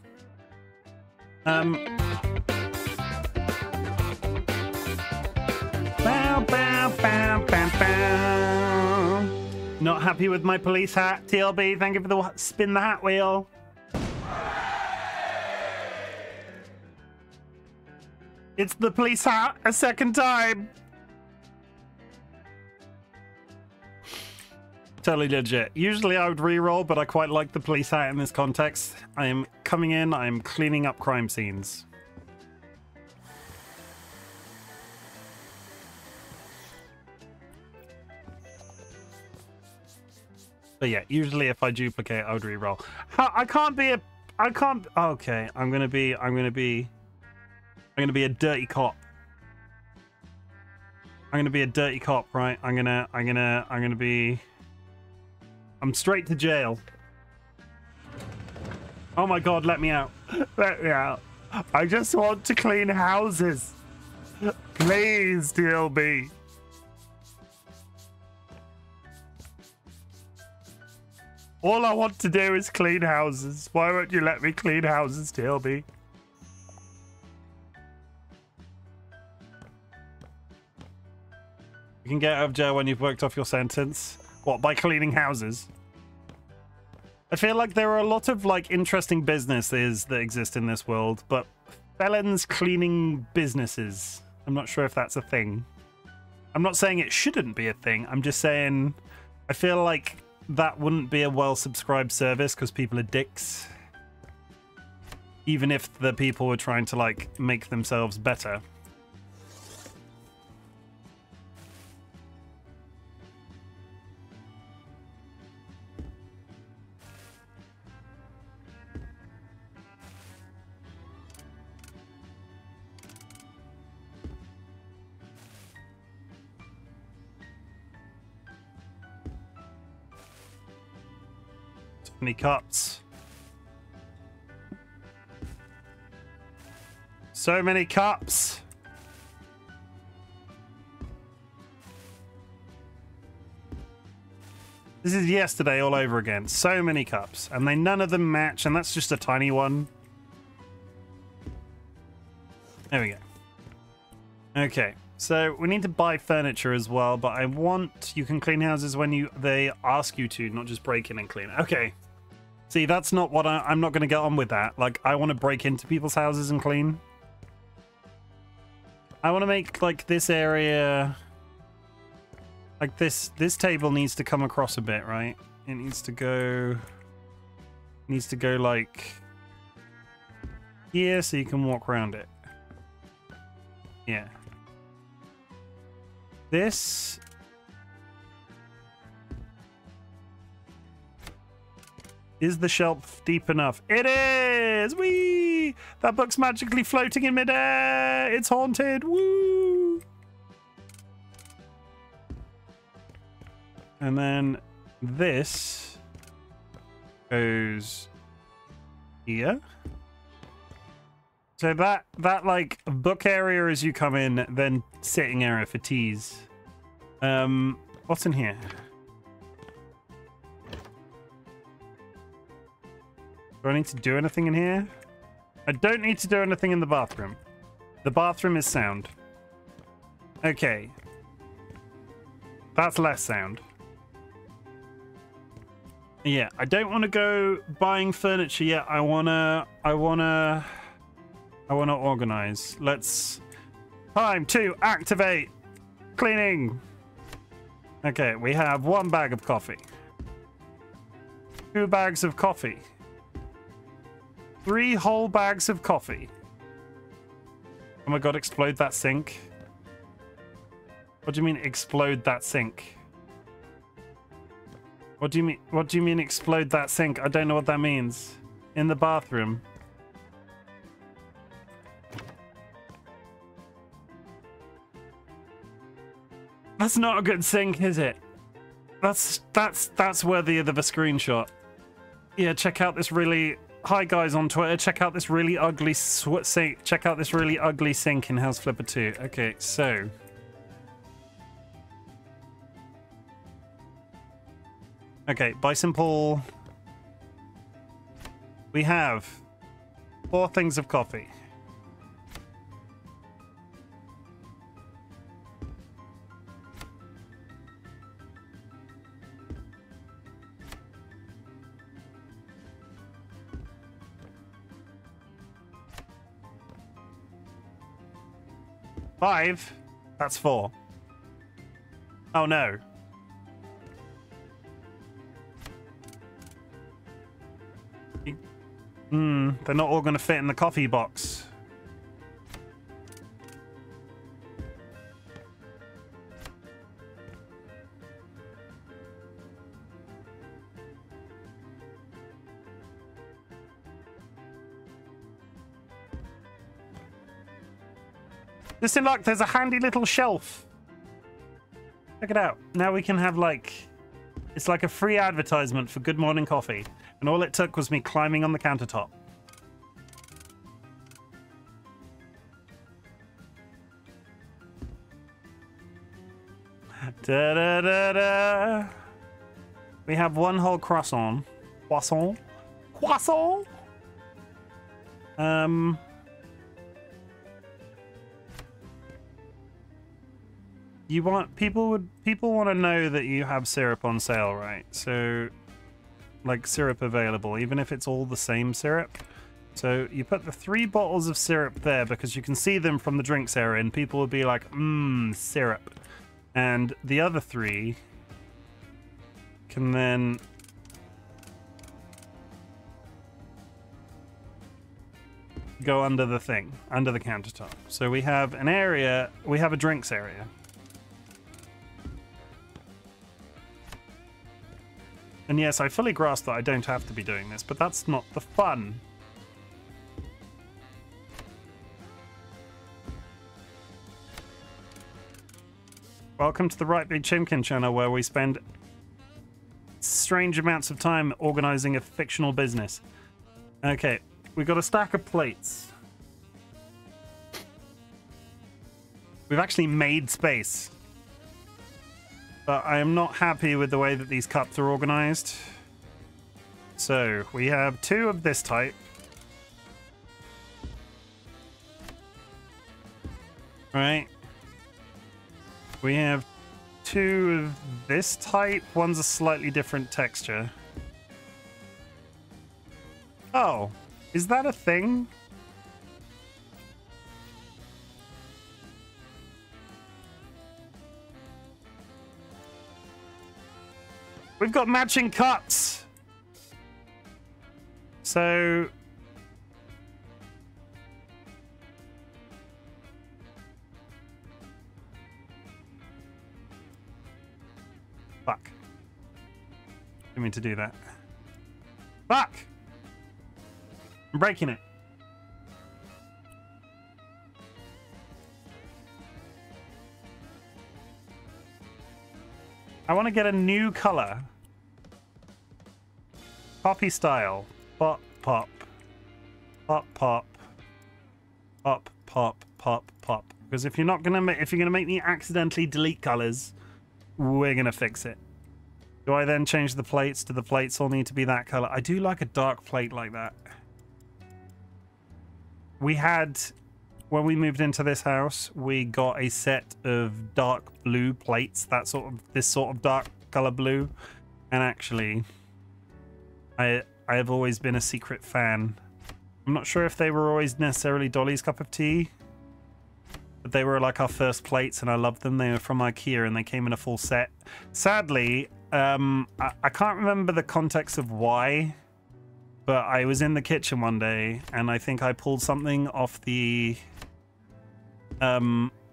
Not happy with my police hat. TLB, thank you for the spin the hat wheel. It's the police hat a second time. Totally legit. Usually I would re-roll, but I quite like the police hat in this context. I am coming in, I am cleaning up crime scenes. But yeah, usually if I duplicate, I would re-roll. Okay, I'm gonna be a dirty cop. I'm gonna be a dirty cop, right? I'm straight to jail. Oh my God, let me out. Let me out. I just want to clean houses. Please, TLB. All I want to do is clean houses. Why won't you let me clean houses, TLB? You can get out of jail when you've worked off your sentence. What, by cleaning houses? I feel like there are a lot of like interesting businesses that exist in this world, but felons cleaning businesses, I'm not sure if that's a thing. I'm not saying it shouldn't be a thing. I'm just saying I feel like that wouldn't be a well-subscribed service because people are dicks. Even if the people were trying to like make themselves better. Any cops? So many cops. This is yesterday all over again. So many cops, and they none of them match, and that's just a tiny one. There we go. Okay, so we need to buy furniture as well, but I want you can clean houses when they ask you to, not just break in and clean. Okay. See, that's not what I'm not going to get on with that. Like, I want to break into people's houses and clean. I want to make, like, this area... Like, this table needs to come across a bit, right? It needs to go... like... here, so you can walk around it. Yeah. This... Is the shelf deep enough? It is! Whee! That book's magically floating in midair! It's haunted! Woo! And then this goes here. So that like book area as you come in, then sitting area for teas. What's in here? Do I need to do anything in here? I don't need to do anything in the bathroom. The bathroom is sound. Okay. That's less sound. Yeah, I don't want to go buying furniture yet. I wanna organize. Let's... Time to activate cleaning. Okay, we have 1 bag of coffee. 2 bags of coffee. 3 whole bags of coffee. Oh my god, explode that sink. What do you mean explode that sink? What do you mean explode that sink? I don't know what that means. In the bathroom. That's not a good sink, is it? That's worthy of a screenshot. Yeah, check out this really... Hi guys on Twitter, check out this really ugly sink. Check out this really ugly sink in House Flipper 2. Okay, so okay, by simple we have 4 things of coffee. 5? That's 4. Oh no. Hmm, they're not all gonna fit in the coffee box. Just in luck, there's a handy little shelf. Check it out. Now we can have like... It's like a free advertisement for Good Morning Coffee. And all it took was me climbing on the countertop. Da, da, da, da. We have one whole croissant. Croissant? Croissant? You want people want to know that you have syrup on sale, right? So like syrup available, even if it's all the same syrup. So you put the 3 bottles of syrup there because you can see them from the drinks area and people will be like, syrup. And the other 3 can then go under the thing, under the countertop. So we have an area, we have a drinks area. And yes, I fully grasp that I don't have to be doing this, but that's not the fun. Welcome to the RightBigChimken channel, where we spend strange amounts of time organizing a fictional business. Okay, we've got a stack of plates. We've actually made space. But I am not happy with the way that these cups are organized. So we have 2 of this type. Right. We have 2 of this type. One's a slightly different texture. Oh, is that a thing? We've got matching cups. So fuck. Didn't mean to do that. Fuck. I'm breaking it. I want to get a new color. Poppy style. Pop, pop. Pop, pop. Pop, pop, pop, pop. Because if you're not going to make, if you're going to make me accidentally delete colors, we're going to fix it. Do I then change the plates? Do the plates all need to be that color? I do like a dark plate like that. We had, when we moved into this house, we got a set of dark blue plates, that sort of, this sort of dark color blue. And actually, I have always been a secret fan. I'm not sure if they were always necessarily Dolly's cup of tea, but they were like our first plates and I loved them. They were from IKEA and they came in a full set. Sadly, I can't remember the context of why, but I was in the kitchen one day and I think I pulled something off the draining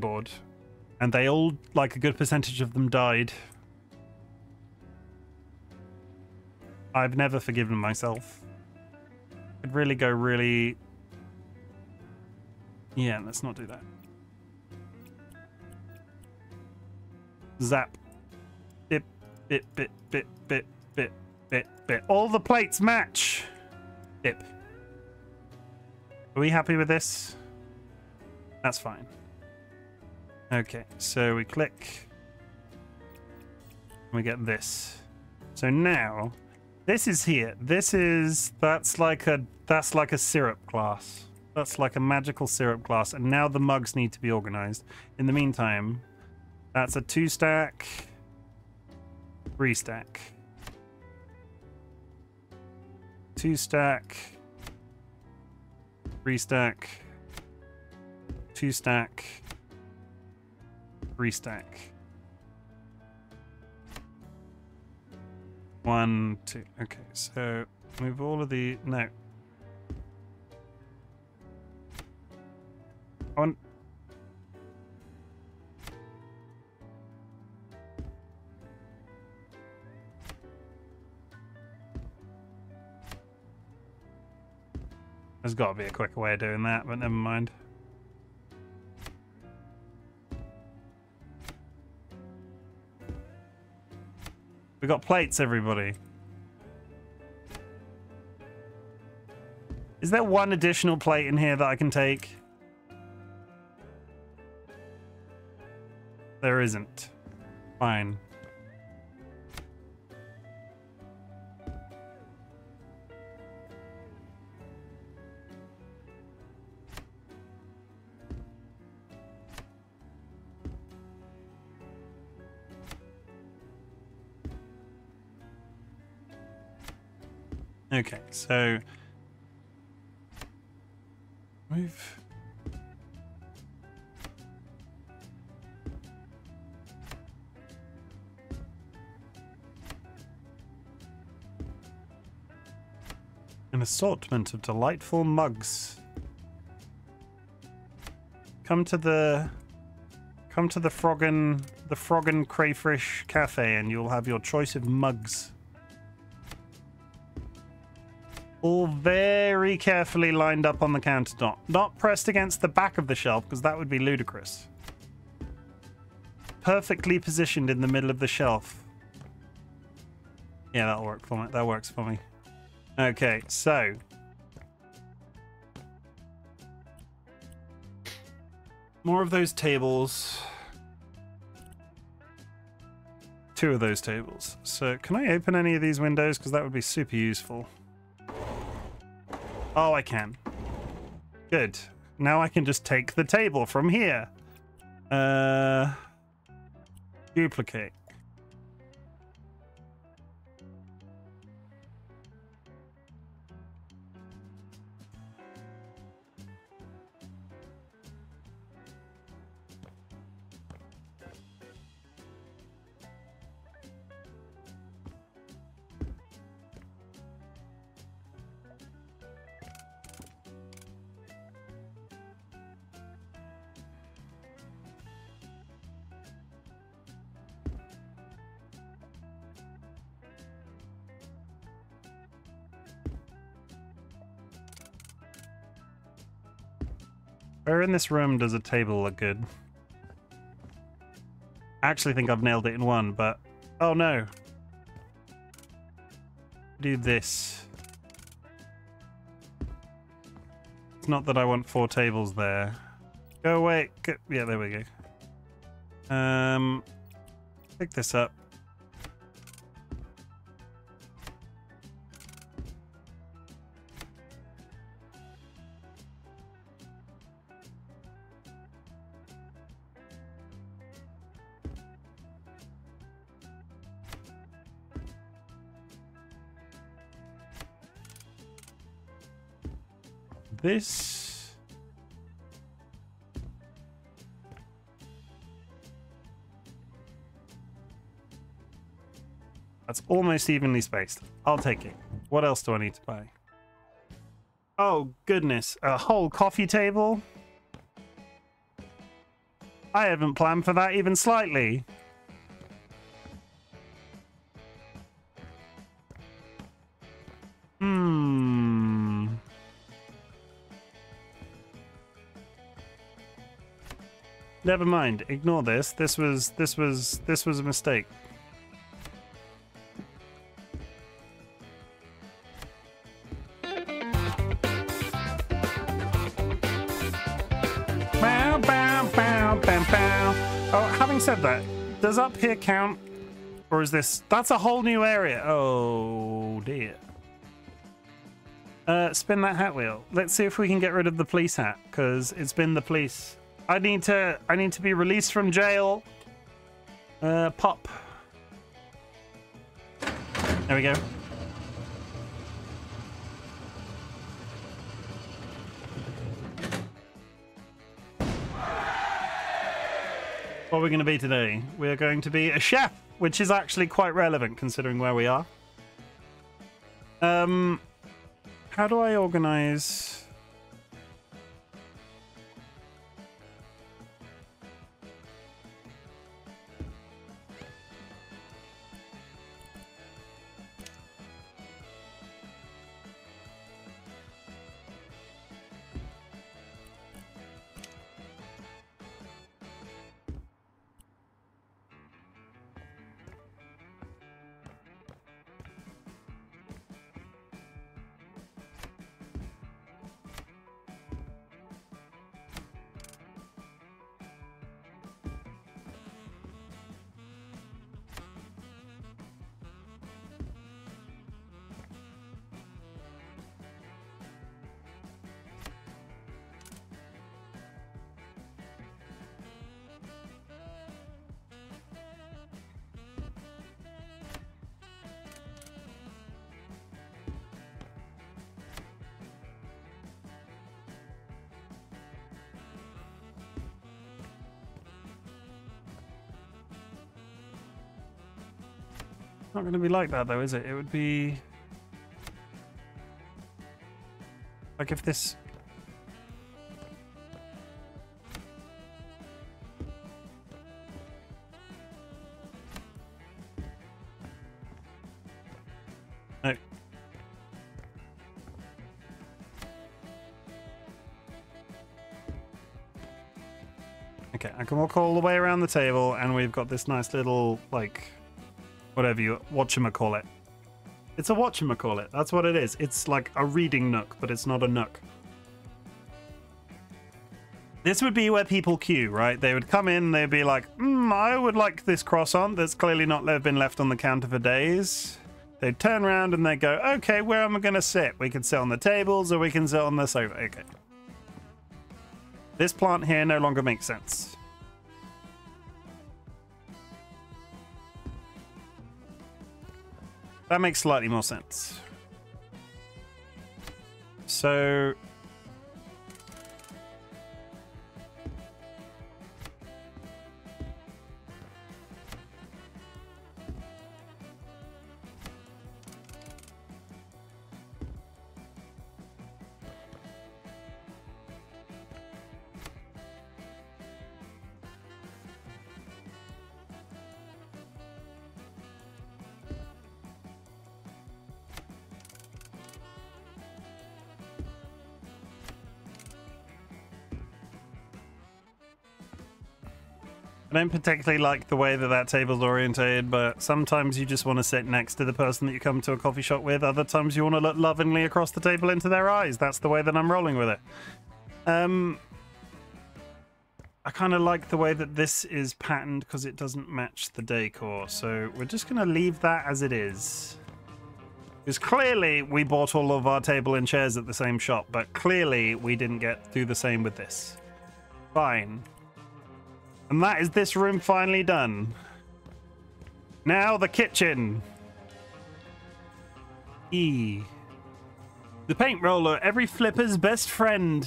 board, and they all, like a good percentage of them, died. I've never forgiven myself. I'd really go really, yeah, let's not do that. Zap. Bit, bit, bit, bit, bit, bit, bit, bit. All the plates match. Dip. Are we happy with this? That's fine. Okay, so we click. We get this. So now, this is here. This is, that's like a syrup glass. That's like a magical syrup glass. And now the mugs need to be organized. In the meantime, that's a 2-stack, 3-stack, 2-stack, 3-stack, 2-stack, 3-stack. 1, 2. Okay, so move all of the, no. On. There's got to be a quicker way of doing that, but never mind. We got plates, everybody. Is there one additional plate in here that I can take? There isn't. Fine. Okay, so move. An assortment of delightful mugs. Come to the Frog and Crayfish Cafe and you'll have your choice of mugs. All very carefully lined up on the countertop, not pressed against the back of the shelf because that would be ludicrous. Perfectly positioned in the middle of the shelf. Yeah, that'll work for me. That works for me. Okay, so more of those tables. Two of those tables. So can I open any of these windows? Because that would be super useful. Oh, I can. Good. Now I can just take the table from here. Duplicate. Where in this room does a table look good? I actually think I've nailed it in one, but... Oh no! Do this. It's not that I want four tables there. Go away! Go... Yeah, there we go. Pick this up. This that's almost evenly spaced. I'll take it. What else do I need to buy? Oh goodness, a whole coffee table? I haven't planned for that even slightly. Never mind. Ignore this. This was a mistake. Bow, bow, bow, bow, bow. Oh, having said that, does up here count? Or is this... That's a whole new area. Oh, dear. Spin that hat wheel. Let's see if we can get rid of the police hat, because it's been the police... I need to be released from jail. Pop. There we go. What are we going to be today? We are going to be a chef, which is actually quite relevant considering where we are. How do I organize... Not going to be like that though, is it? It would be... like if this... no. Okay, I can walk all the way around the table and we've got this nice little, like... whatever you whatchamacallit. It's a whatchamacallit. That's what it is. It's like a reading nook, but it's not a nook. This would be where people queue, right? They would come in, they'd be like, I would like this croissant that's clearly not been left on the counter for days. They'd turn around and they'd go, okay, where am I going to sit? We can sit on the tables or we can sit on the sofa. Okay. This plant here no longer makes sense. That makes slightly more sense. So... I don't particularly like the way that that table's orientated, but sometimes you just want to sit next to the person that you come to a coffee shop with. Other times you want to look lovingly across the table into their eyes. That's the way that I'm rolling with it. I kind of like the way that this is patterned because it doesn't match the decor. So we're just going to leave that as it is. Because clearly we bought all of our table and chairs at the same shop, but clearly we didn't get do the same with this. Fine. And that is this room finally done. Now the kitchen. E. The paint roller, every flipper's best friend.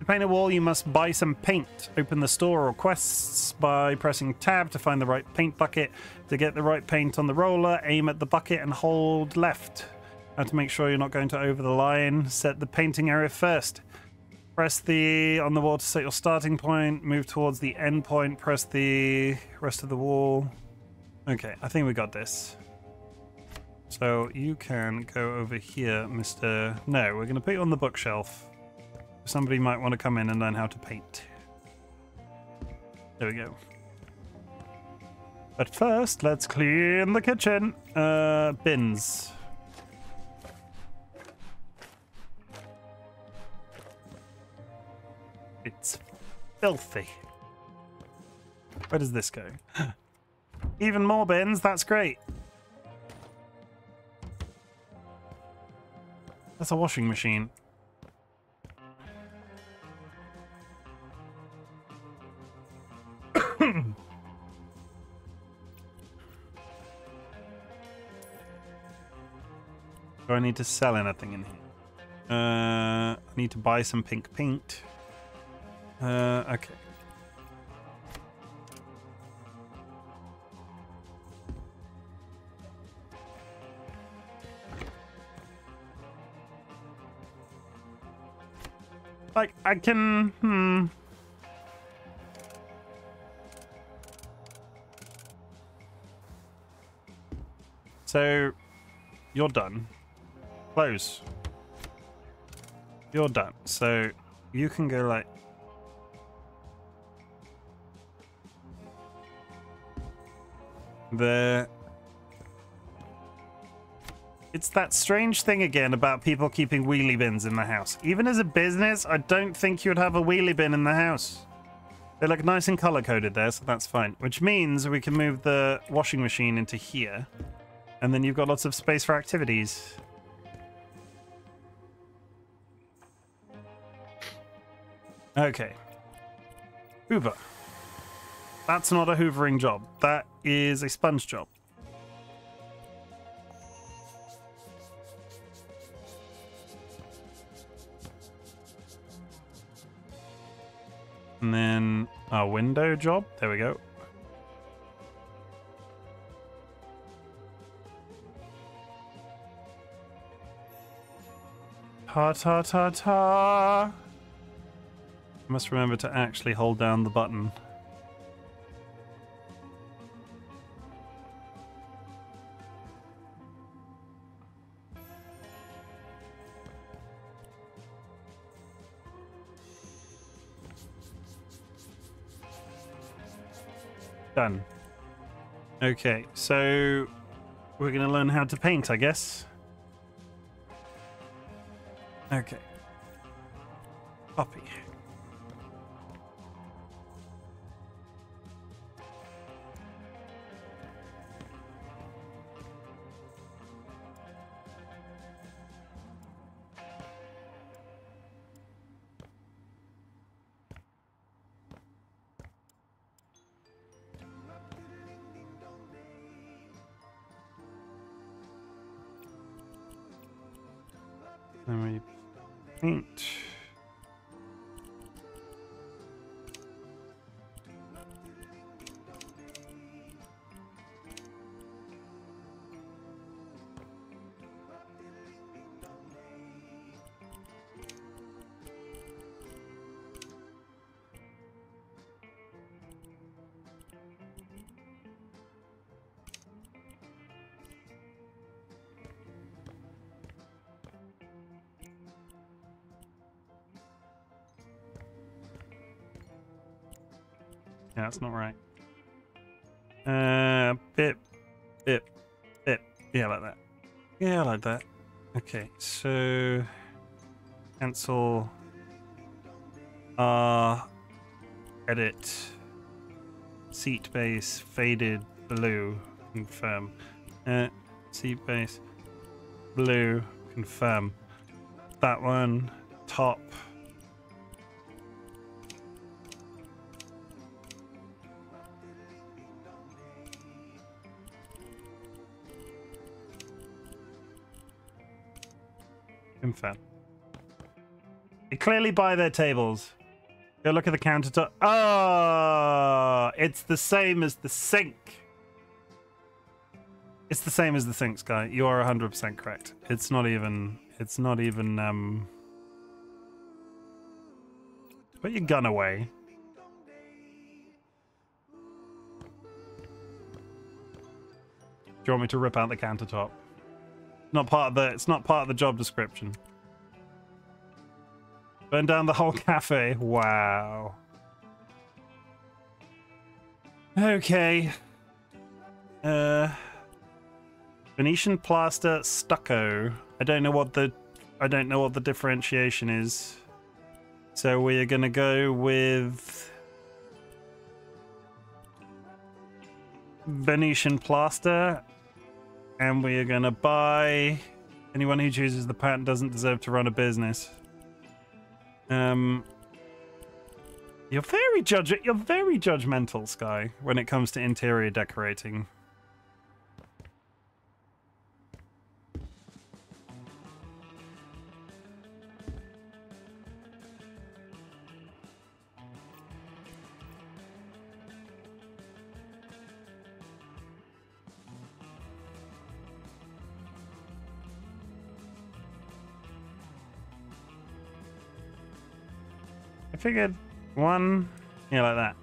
To paint a wall, you must buy some paint. Open the store or quests by pressing tab to find the right paint bucket. To get the right paint on the roller, aim at the bucket and hold left. And to make sure you're not going to over the line, set the painting area first. Press the on the wall to set your starting point, move towards the end point, press the rest of the wall. Okay, I think we got this. So you can go over here, Mr. No, we're going to put you on the bookshelf. Somebody might want to come in and learn how to paint. There we go. But first, let's clean the kitchen. Bins. It's filthy. Where does this go? Even more bins, that's great. That's a washing machine. Do I need to sell anything in here? I need to buy some pink paint. Okay. Like, I can... So, you're done. Close. You're done. So, you can go like... there. It's that strange thing again about people keeping wheelie bins in the house. Even as a business, I don't think you'd have a wheelie bin in the house. They look nice and color-coded there, so that's fine. Which means we can move the washing machine into here. And then you've got lots of space for activities. Okay. Hoover. That's not a hoovering job. That is a sponge job. And then a window job. There we go. Ta ta ta ta. I must remember to actually hold down the button. Done. Okay, so we're gonna learn how to paint, I guess. Okay. Copy. Yeah, that's not right. Bip, bip, bip. Yeah, like that. Yeah, like that. Okay, so cancel. Edit. Seat base faded blue. Confirm. Seat base blue. Confirm. That one. Top. Confirm. They clearly buy their tables. Go look at the countertop. Oh, it's the same as the sink. It's the same as the sinks, guy. You are 100% correct. It's not even. It's not even. Put your gun away. Do you want me to rip out the countertop? Not part of the, it's not part of the job description. Burn down the whole cafe. Wow. Okay. Venetian plaster stucco. I don't know what the differentiation is. So we are gonna go with Venetian plaster. And we are gonna buy. Anyone who chooses the pattern doesn't deserve to run a business. You're very judgmental, Sky, when it comes to interior decorating. Figured one, yeah, like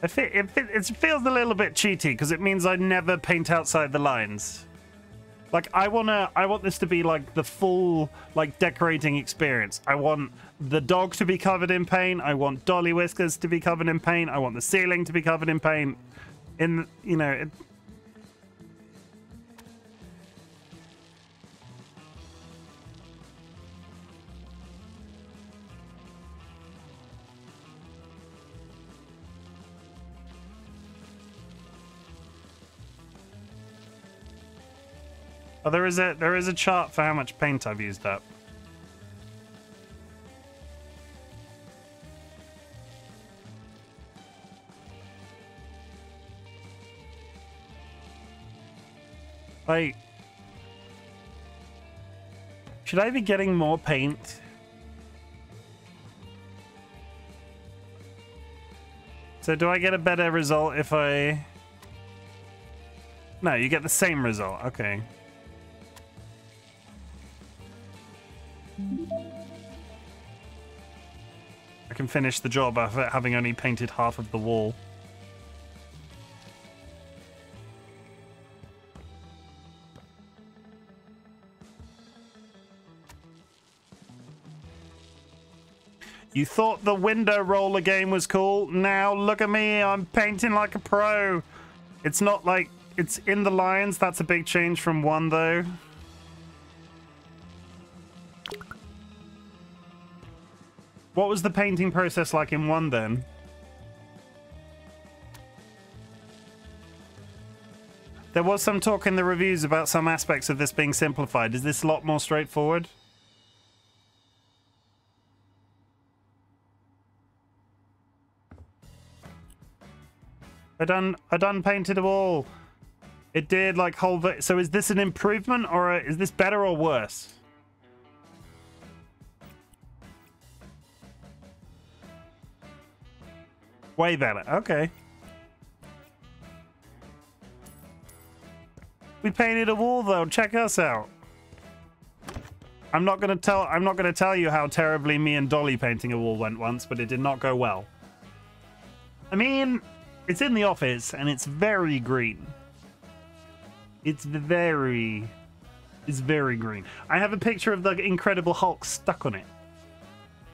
that. It feels a little bit cheaty because it means I never paint outside the lines. Like I want this to be like the full like decorating experience. I want the dog to be covered in paint. I want Dolly Whiskers to be covered in paint. I want the ceiling to be covered in paint. In, you know. Oh, there is a chart for how much paint I've used up. Like, should I be getting more paint? So do I get a better result if I... No, you get the same result. Okay. I can finish the job after having only painted half of the wall. You thought the window roller game was cool? Now look at me, I'm painting like a pro. It's not like it's in the lines. That's a big change from 1 though. What was the painting process like in 1 then? There was some talk in the reviews about some aspects of this being simplified. Is this a lot more straightforward? I done painted a wall. It did like whole. So is this an improvement or is this better or worse? Way better. Okay. We painted a wall though. Check us out. I'm not gonna tell you how terribly me and Dolly painting a wall went once, but it did not go well. I mean. It's in the office, and it's very green. It's very green. I have a picture of the Incredible Hulk stuck on it.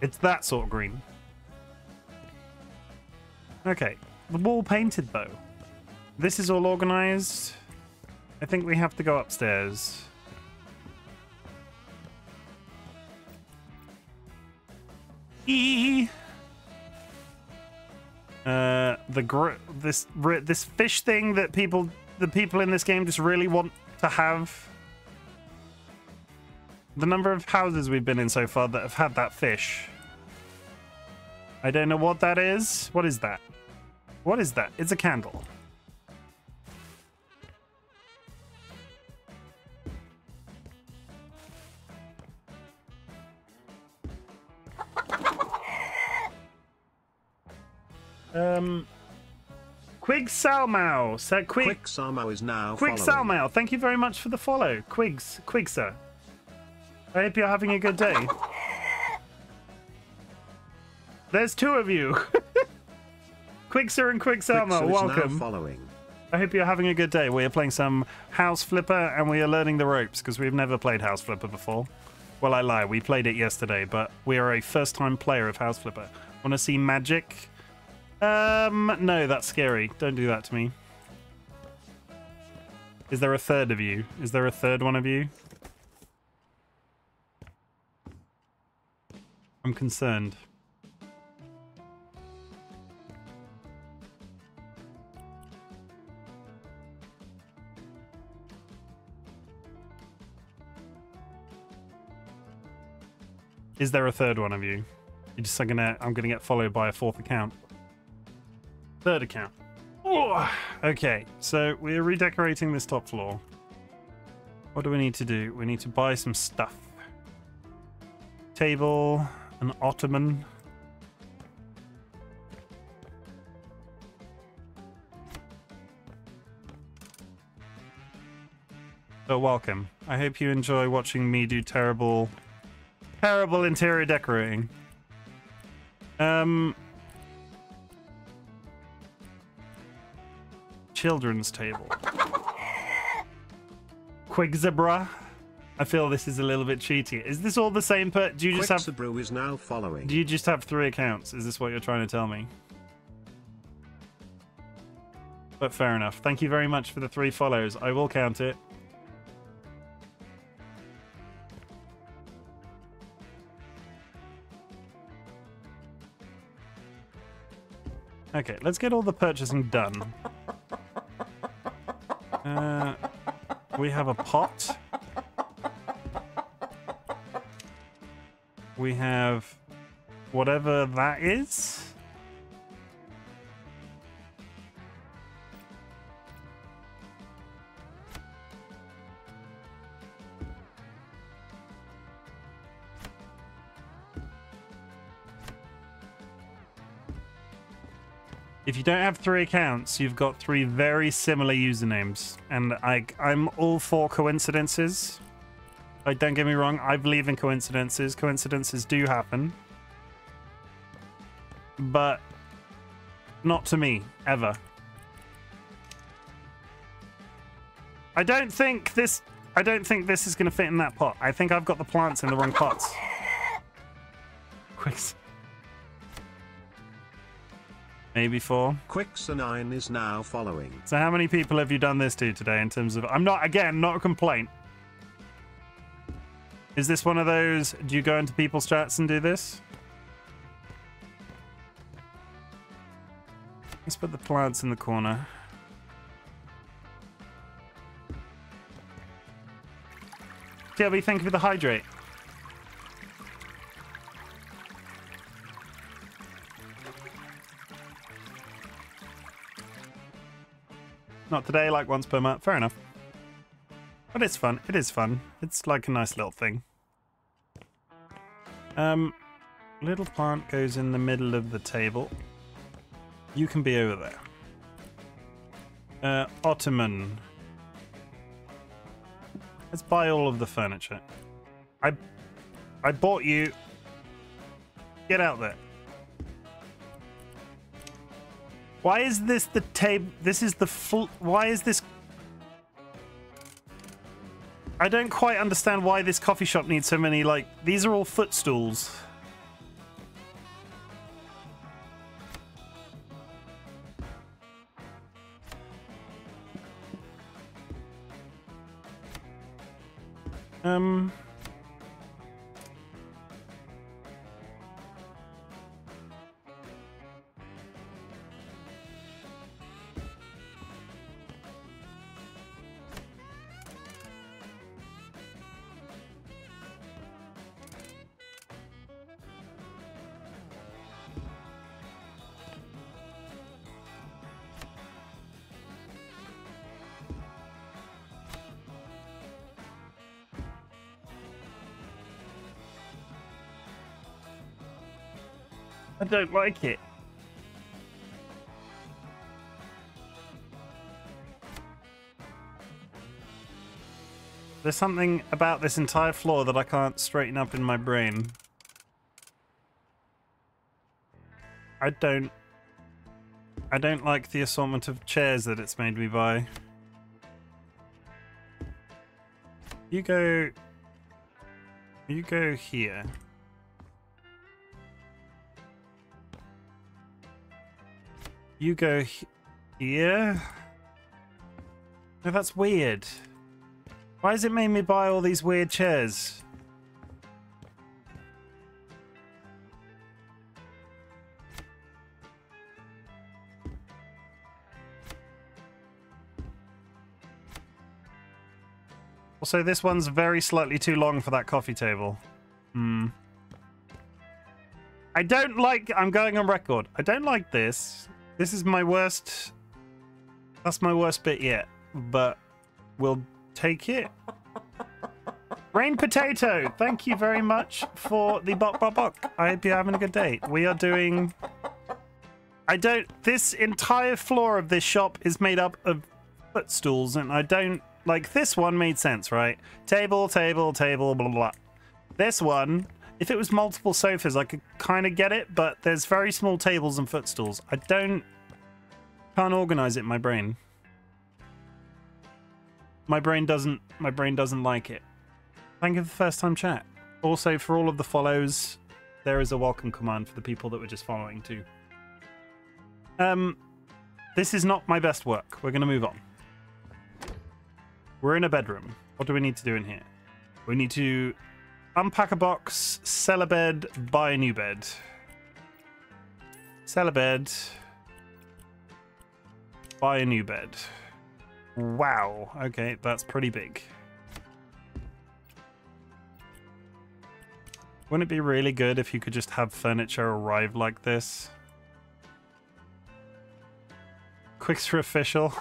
It's that sort of green. Okay, the wall painted, though. This is all organized. I think we have to go upstairs. Eee! This fish thing that the people in this game just really want to have. The number of houses we've been in so far that have had that fish. I don't know what that is. What is that? What is that? It's a candle. Quigsalmao said Quigsalmao is now Quigsalmao, thank you very much for the follow. Quigsa, I hope you're having a good day. There's 2 of you. Quigsa and Quigsalmao, welcome. I hope you're having a good day. We are playing some House Flipper and we are learning the ropes because we've never played House Flipper before. Well, I lie, we played it yesterday, but we are a first-time player of House Flipper. Want to see magic? No, that's scary. Don't do that to me. Is there a third of you? Is there a third one of you? I'm concerned. Is there a third one of you? I'm gonna get followed by a 4th account. 3rd account. Ooh. Okay, so we're redecorating this top floor. What do we need to do? We need to buy some stuff. Table, an ottoman. So welcome. I hope you enjoy watching me do terrible, terrible interior decorating. Children's table. Quigzebra. I feel this is a little bit cheating. Is this all the same? But do you just have? Quigzebra is now following. Do you just have 3 accounts? Is this what you're trying to tell me? But fair enough. Thank you very much for the 3 follows. I will count it. Okay, let's get all the purchasing done. We have a pot. We have whatever that is. If you don't have 3 accounts, you've got 3 very similar usernames, and I'm all for coincidences. Like, don't get me wrong, I believe in coincidences. Coincidences do happen. But not to me, ever. I don't think this is gonna fit in that pot. I think I've got the plants in the wrong pots. Quicks. Maybe four. Quicks9 is now following. So how many people have you done this to today in terms of... I'm not, again, not a complaint. Is this one of those, do you go into people's chats and do this? Let's put the plants in the corner. TLB, thank you for the hydrate. Not today, like once per month. Fair enough. But it's fun. It is fun. It's like a nice little thing. Little plant goes in the middle of the table. You can be over there. Ottoman. Let's buy all of the furniture. I bought you. Get out there. Why is this the table? This is the why is this? I don't quite understand why this coffee shop needs so many, like, these are all footstools. I don't like it. There's something about this entire floor that I can't straighten up in my brain. I don't like the assortment of chairs that it's made me buy. You go here. You go here? No, that's weird. Why has it made me buy all these weird chairs? Also, this one's very slightly too long for that coffee table. Hmm. I don't like... I'm going on record. I don't like this. This is my worst, that's my worst bit yet, but we'll take it. Rain Potato, thank you very much for the bok bok bok. I hope you're having a good day. We are doing, this entire floor of this shop is made up of footstools, and I don't, like, this one made sense, right? Table, table, table, blah, blah. This one, if it was multiple sofas, I could kind of get it, but there's very small tables and footstools. Can't organize it in my brain. My brain doesn't like it. Thank you for the first time chat. Also, for all of the follows, there is a welcome command for the people that were just following too. This is not my best work. We're going to move on. We're in a bedroom. What do we need to do in here? We need to... unpack a box, sell a bed, buy a new bed. Sell a bed. Buy a new bed. Wow. Okay, that's pretty big. Wouldn't it be really good if you could just have furniture arrive like this? Quicks for official.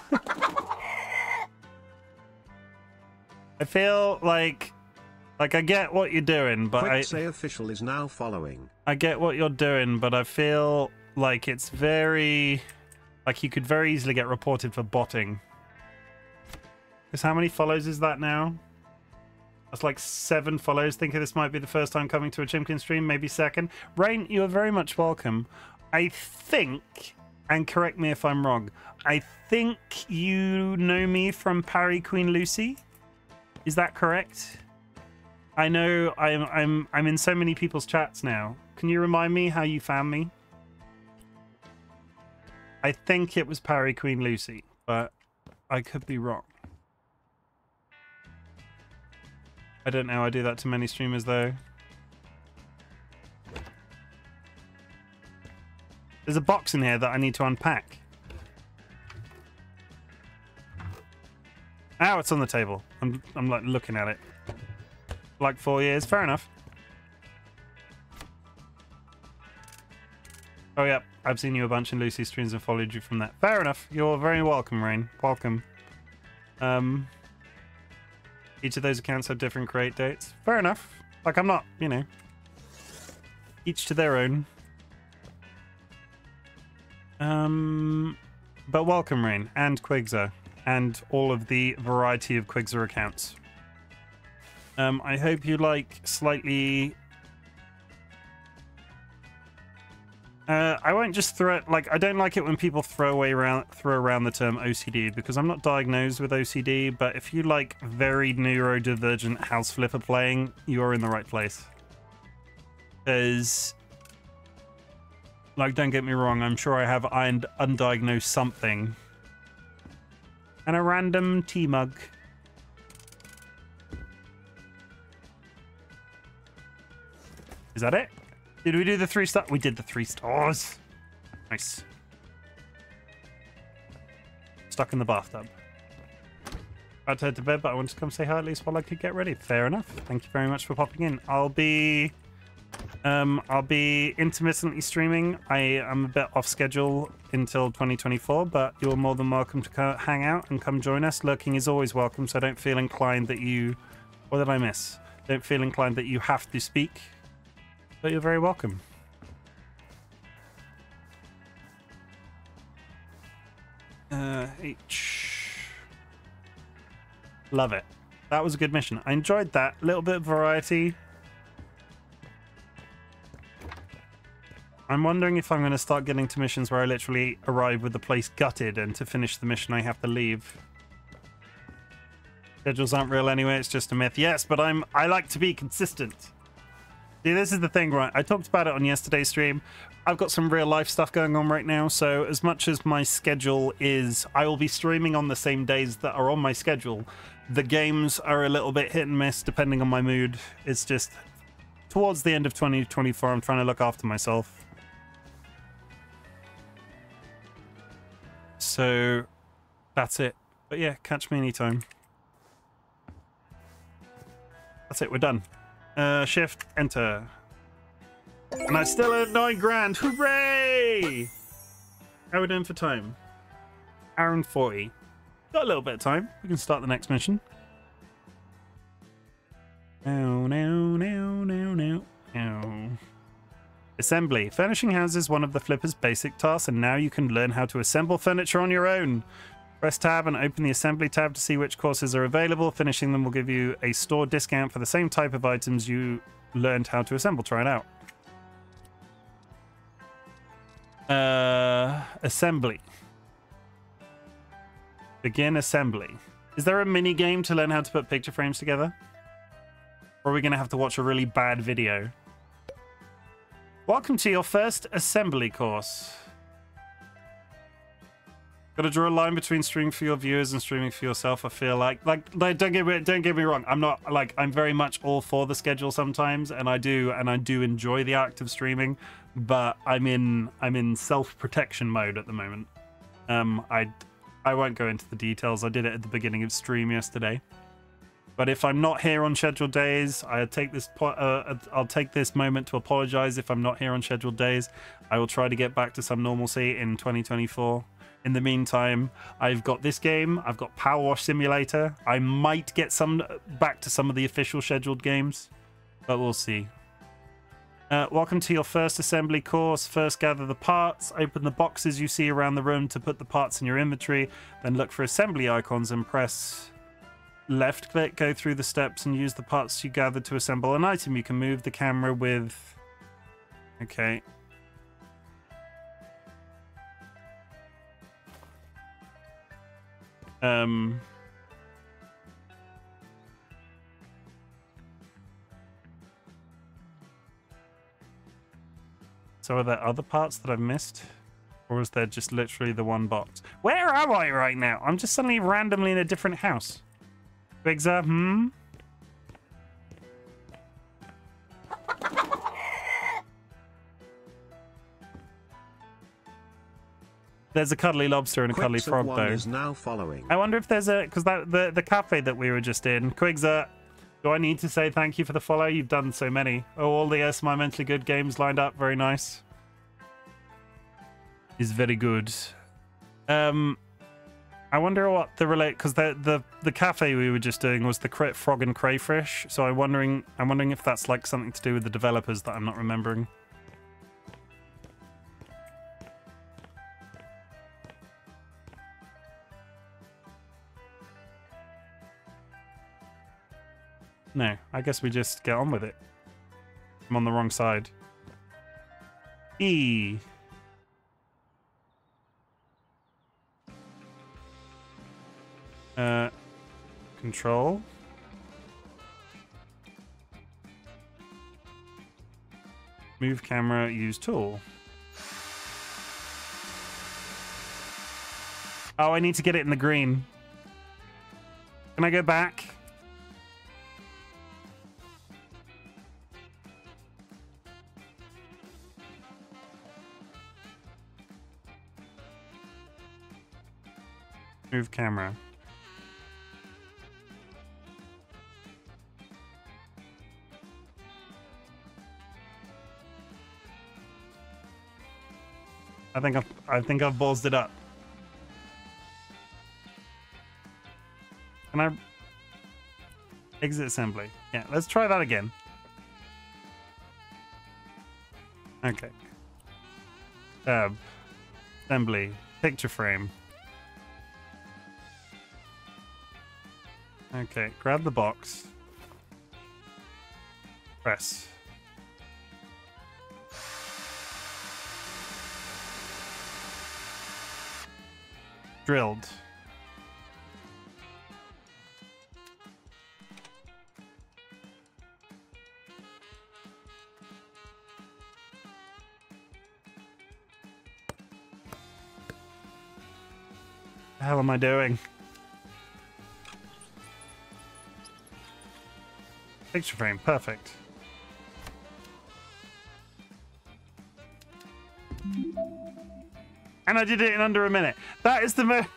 I feel like... I get what you're doing, but Say official is now following. I get what you're doing, but I feel like it's very... like you could very easily get reported for botting. Because how many follows is that now? That's like 7 follows. Thinking this might be the first time coming to a Chimkin stream, maybe second. Rain, you are very much welcome. I think, and correct me if I'm wrong, I think you know me from Parry Queen Lucy. Is that correct? I know I'm in so many people's chats now. Can you remind me how you found me? I think it was Parry Queen Lucy, but I could be wrong. I don't know. I do that to many streamers, though. There's a box in here that I need to unpack. Ow, it's on the table. I'm like looking at it. Like 4 years. Fair enough. Oh, yeah. I've seen you a bunch in Lucy's streams and followed you from that. Fair enough. You're very welcome, Rain. Welcome. Each of those accounts have different create dates. Fair enough. Like, I'm not, you know. Each to their own. But welcome, Rain, and Quigza, and all of the variety of Quigza accounts. I hope you like slightly... I won't just throw it, like, I don't like it when people throw around the term OCD, because I'm not diagnosed with OCD, but if you like very neurodivergent House Flipper playing, you're in the right place. Because, like, don't get me wrong, I'm sure I have undiagnosed something. And a random tea mug. Is that it? Did we do the 3 star? We did the 3 stars. Nice. Stuck in the bathtub. About to head to bed, but I wanted to come say hi at least while I could get ready. Fair enough. Thank you very much for popping in. I'll be intermittently streaming. I am a bit off schedule until 2024, but you're more than welcome to come hang out and come join us. Lurking is always welcome, so don't feel inclined that you... What did I miss? Don't feel inclined that you have to speak. But you're very welcome. H. Love it. That was a good mission. I enjoyed that. A little bit of variety. I'm wondering if I'm going to start getting to missions where I literally arrive with the place gutted, and to finish the mission I have to leave. Schedules aren't real anyway. It's just a myth. Yes, but I like to be consistent. See, this is the thing, right? I talked about it on yesterday's stream. I've got some real life stuff going on right now, so as much as my schedule is... I will be streaming on the same days that are on my schedule. The games are a little bit hit and miss, depending on my mood. It's just... Towards the end of 2024, I'm trying to look after myself. So, that's it. But yeah, catch me anytime. That's it, we're done. Shift, enter. And I still earned 9 grand. Hooray! How we doing for time? Hour and 40. Got a little bit of time. We can start the next mission. No, no, no, no, no, no. Assembly. Furnishing houses is one of the Flipper's basic tasks, and now you can learn how to assemble furniture on your own. Press tab and open the assembly tab to see which courses are available. Finishing them will give you a store discount for the same type of items you learned how to assemble. Try it out. Assembly. Begin assembly. Is there a mini game to learn how to put picture frames together? Or are we going to have to watch a really bad video? Welcome to your first assembly course. Got to draw a line between streaming for your viewers and streaming for yourself. I feel like don't get me wrong. I'm not like I'm very much all for the schedule sometimes, and I do enjoy the act of streaming, but I'm in self-protection mode at the moment. I won't go into the details. I did it at the beginning of stream yesterday, but if I'm not here on scheduled days, I'll take this moment to apologize. If I'm not here on scheduled days, I will try to get back to some normalcy in 2024. In the meantime, I've got this game. I've got Power Wash Simulator. I might get some back to some of the official scheduled games, but we'll see. Welcome to your first assembly course. First, gather the parts. Open the boxes you see around the room to put the parts in your inventory. Then look for assembly icons and press Left click, go through the steps and use the parts you gathered to assemble an item. You can move the camera with... Okay. So are there other parts that I've missed? Or is there just literally the one box? Where am I right now? I'm just suddenly randomly in a different house. Bigza, hmm? There's a cuddly lobster and a cuddly frog, though. Is now following. I wonder if there's a... Because the cafe that we were just in... Quigza, do I need to say thank you for the follow? You've done so many. Oh, all the Yes My Mentally Good games lined up. Very nice. Is very good. I wonder what the relate... Because the cafe we were just doing was the Frog and Crayfish. So I'm wondering if that's like something to do with the developers that I'm not remembering. No, I guess we just get on with it. I'm on the wrong side. E. Control. Move camera, use tool. Oh, I need to get it in the green. Can I go back? Move camera. I think I've ballsed it up. Can I exit assembly? Yeah, let's try that again. Okay. Tab, assembly, picture frame. Okay, grab the box. Press. Drilled. The hell am I doing? Picture frame, perfect. And I did it in under a minute. That is the most...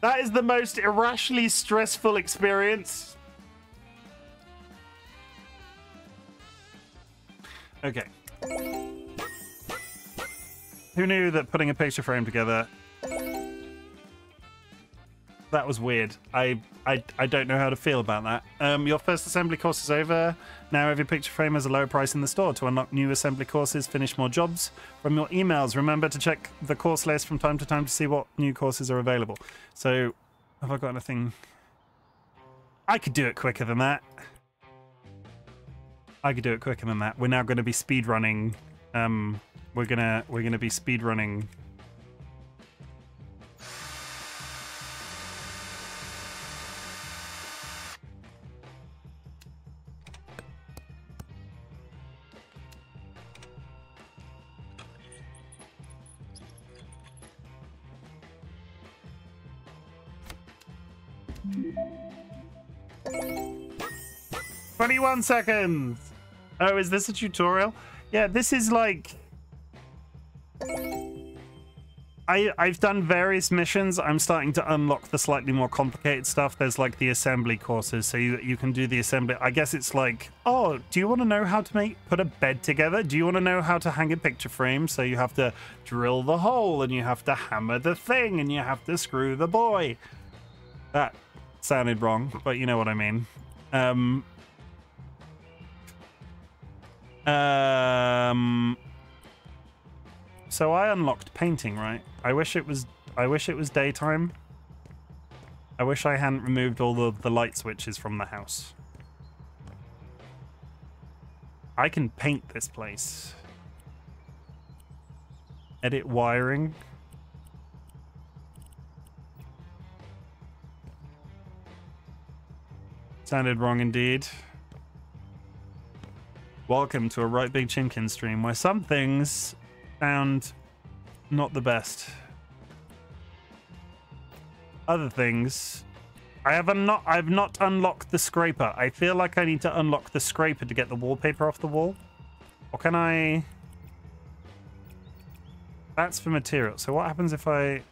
That is the most irrationally stressful experience. Okay. Who knew that putting a picture frame together... That was weird. I don't know how to feel about that. Your first assembly course is over. Now every picture frame has a lower price in the store. To unlock new assembly courses, finish more jobs from your emails. Remember to check the course list from time to time to see what new courses are available. So, have I got anything? I could do it quicker than that. I could do it quicker than that. We're now going to be speedrunning. We're gonna be speedrunning. One second. Oh, is this a tutorial? Yeah, this is like I've done various missions. I'm starting to unlock the slightly more complicated stuff. There's like the assembly courses, so you can do the assembly. I guess it's like, oh, do you want to know how to put a bed together? Do you want to know how to hang a picture frame? So you have to drill the hole and you have to hammer the thing and you have to screw the boy. That sounded wrong, but you know what I mean. So I unlocked painting, right? I wish it was daytime. I wish I hadn't removed all the light switches from the house. I can paint this place. Edit wiring. Sounded wrong indeed. Welcome to a Right Big Chimkin stream where some things sound not the best. Other things, I've not unlocked the scraper. I feel like I need to unlock the scraper to get the wallpaper off the wall. Or can I? That's for material. So what happens if I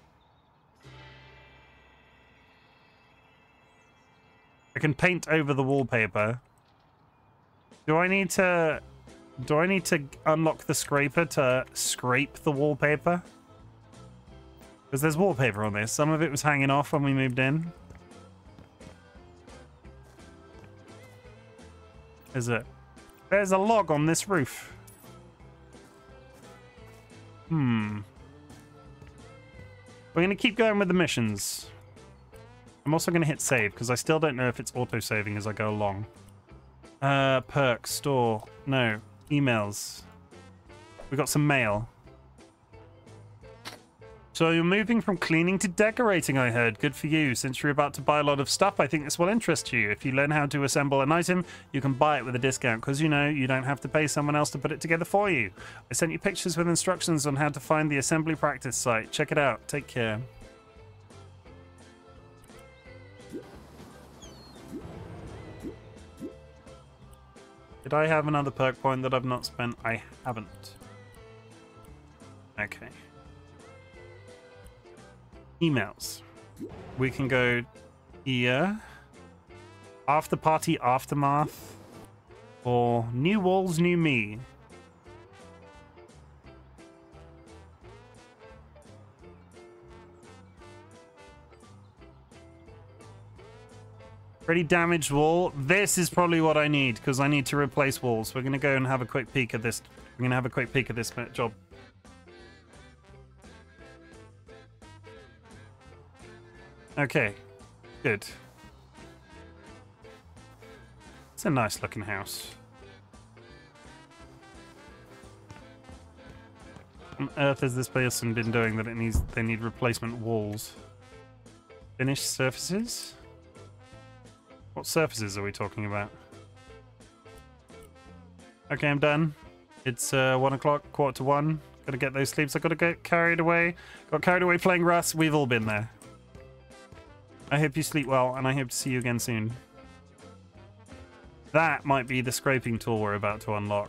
can paint over the wallpaper. Do I need to unlock the scraper to scrape the wallpaper? Because there's wallpaper on this. Some of it was hanging off when we moved in. Is it? There's a log on this roof. Hmm. We're going to keep going with the missions. I'm also going to hit save because I still don't know if it's auto-saving as I go along. Perks, store. No. Emails. We got some mail. So you're moving from cleaning to decorating, I heard. Good for you. Since you're about to buy a lot of stuff, I think this will interest you. If you learn how to assemble an item, you can buy it with a discount because, you know, you don't have to pay someone else to put it together for you. I sent you pictures with instructions on how to find the assembly practice site. Check it out. Take care. Did I have another perk point that I've not spent? I haven't. Okay. Emails. We can go here. After party, aftermath, or new walls, new me. Pretty damaged wall. This is probably what I need because I need to replace walls. We're gonna go and have a quick peek at this. We're gonna have a quick peek at this job. Okay, good. It's a nice looking house. What on earth has this person been doing that they need replacement walls? Finished surfaces? What surfaces are we talking about? Okay, I'm done. It's 1 o'clock, 1:45. Gotta get those sleeps. I gotta get carried away. Got carried away playing Rust. We've all been there. I hope you sleep well, and I hope to see you again soon. That might be the scraping tool we're about to unlock.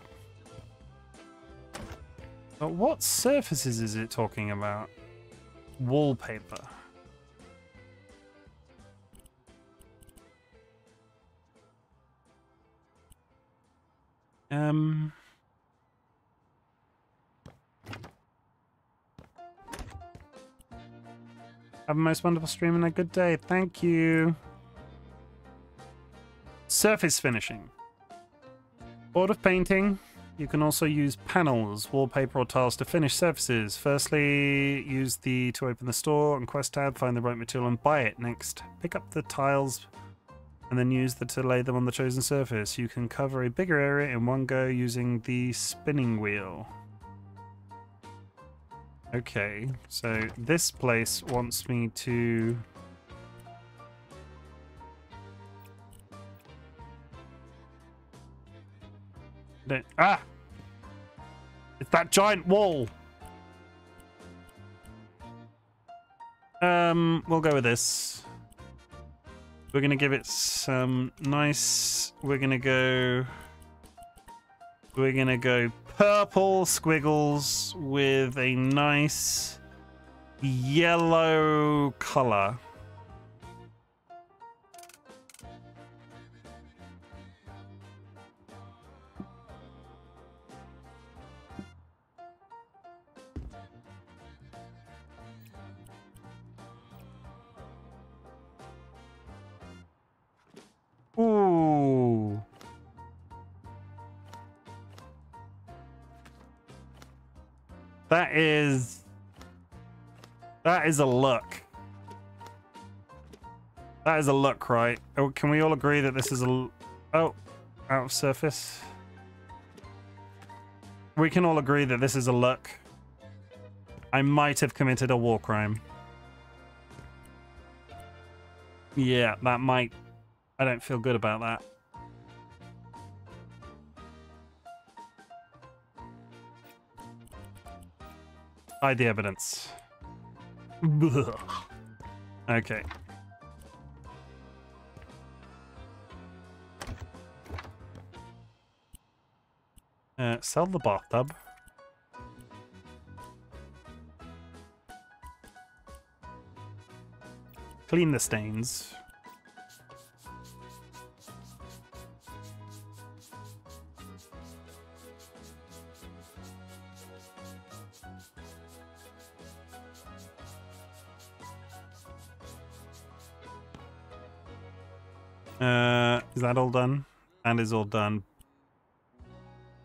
But what surfaces is it talking about? Wallpaper. Have a most wonderful stream and a good day. Thank you. Surface finishing. Board of painting. You can also use panels, wallpaper, or tiles to finish surfaces. Firstly, use the to open the store and quest tab, find the right material and buy it. Next, pick up the tiles and then use them to lay them on the chosen surface. You can cover a bigger area in one go using the spinning wheel. Okay, so this place wants me to ah! It's that giant wall! We'll go with this. We're gonna give it some nice... We're gonna go purple squiggles with a nice yellow color. Ooh. That is a look. That is a look, right? Oh, can we all agree that this is a... Oh, out of surface. We can all agree that this is a look. I might have committed a war crime. Yeah, that might... I don't feel good about that. Hide the evidence. Okay. Sell the bathtub. Clean the stains. Is that all done? That is all done.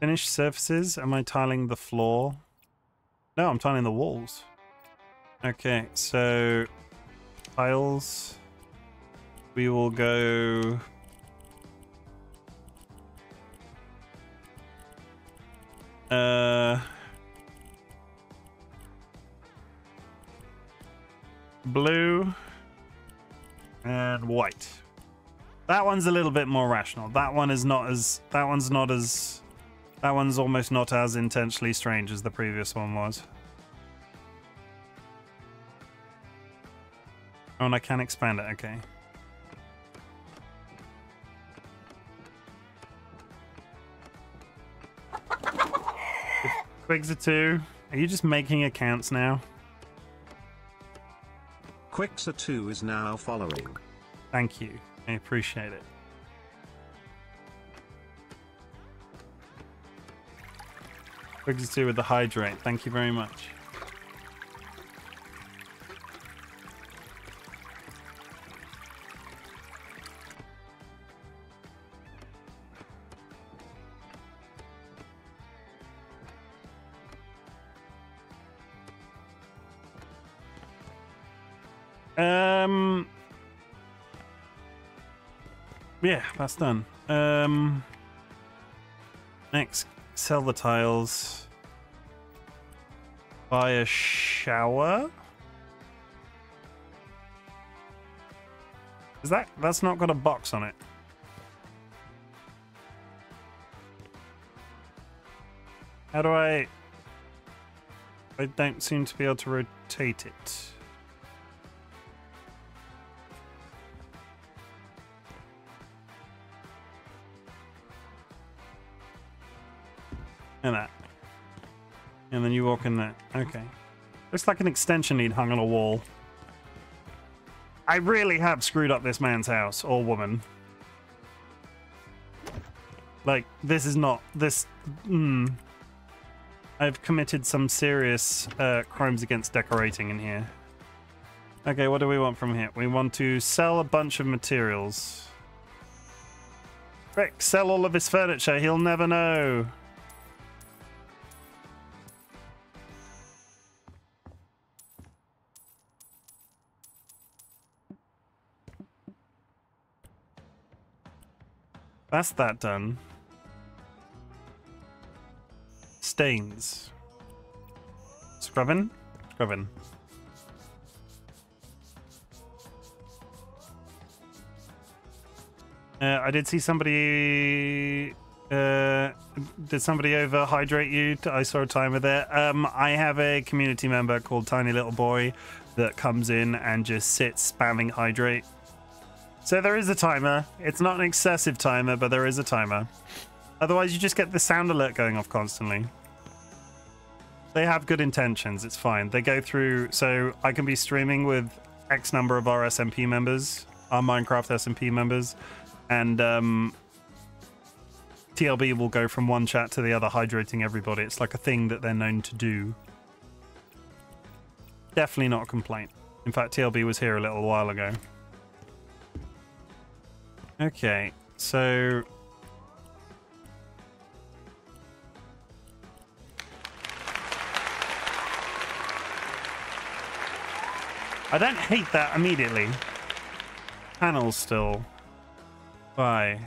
Finish surfaces. Am I tiling the floor? No, I'm tiling the walls. Okay, so tiles. We will go. Blue and white. That one's a little bit more rational. That one is not as. That one's not as. That one's almost not as intentionally strange as the previous one was. Oh, and I can expand it, okay. Quigs are two. Are you just making accounts now? Quixer 2 is now following. Thank you. I appreciate it. Quigs 2 with the hydrate. Thank you very much. Yeah, that's done. Next. Sell the tiles. Buy a shower. Is that... That's not got a box on it. How do I... I don't seem to be able to rotate it. And that. And then you walk in there. Okay. Looks like an extension lead hung on a wall. I really have screwed up this man's house, or woman. Like, this is not... This... I've committed some serious crimes against decorating in here. Okay, what do we want from here? We want to sell a bunch of materials. Rick, sell all of his furniture. He'll never know. That's that done. Stains. Scrubbing? Scrubbing. I did see somebody... did somebody over hydrate you? I saw a timer there. I have a community member called Tiny Little Boy that comes in and just sits spamming hydrate. So there is a timer. It's not an excessive timer, but there is a timer. Otherwise, you just get the sound alert going off constantly. They have good intentions. It's fine. They go through... So I can be streaming with X number of our SMP members, our Minecraft SMP members, and TLB will go from one chat to the other, hydrating everybody. It's like a thing that they're known to do. Definitely not a complaint. In fact, TLB was here a little while ago. Okay, so I don't hate that immediately. panel still. Bye.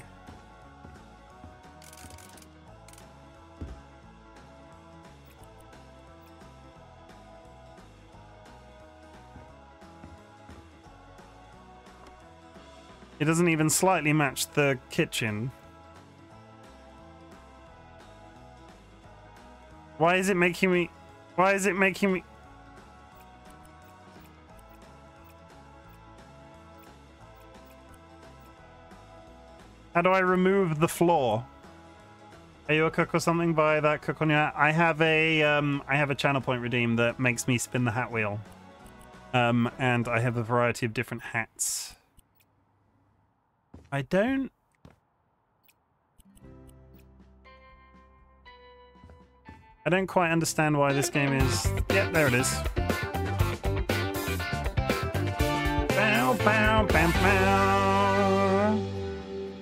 It doesn't even slightly match the kitchen. Why is it making me... Why is it making me... How do I remove the floor? Are you a cook or something? By that cook on your hat. I have a channel point redeem that makes me spin the hat wheel. And I have a variety of different hats. I don't... quite understand why this game is... Yep, there it is. Bow, bow, bow, bow.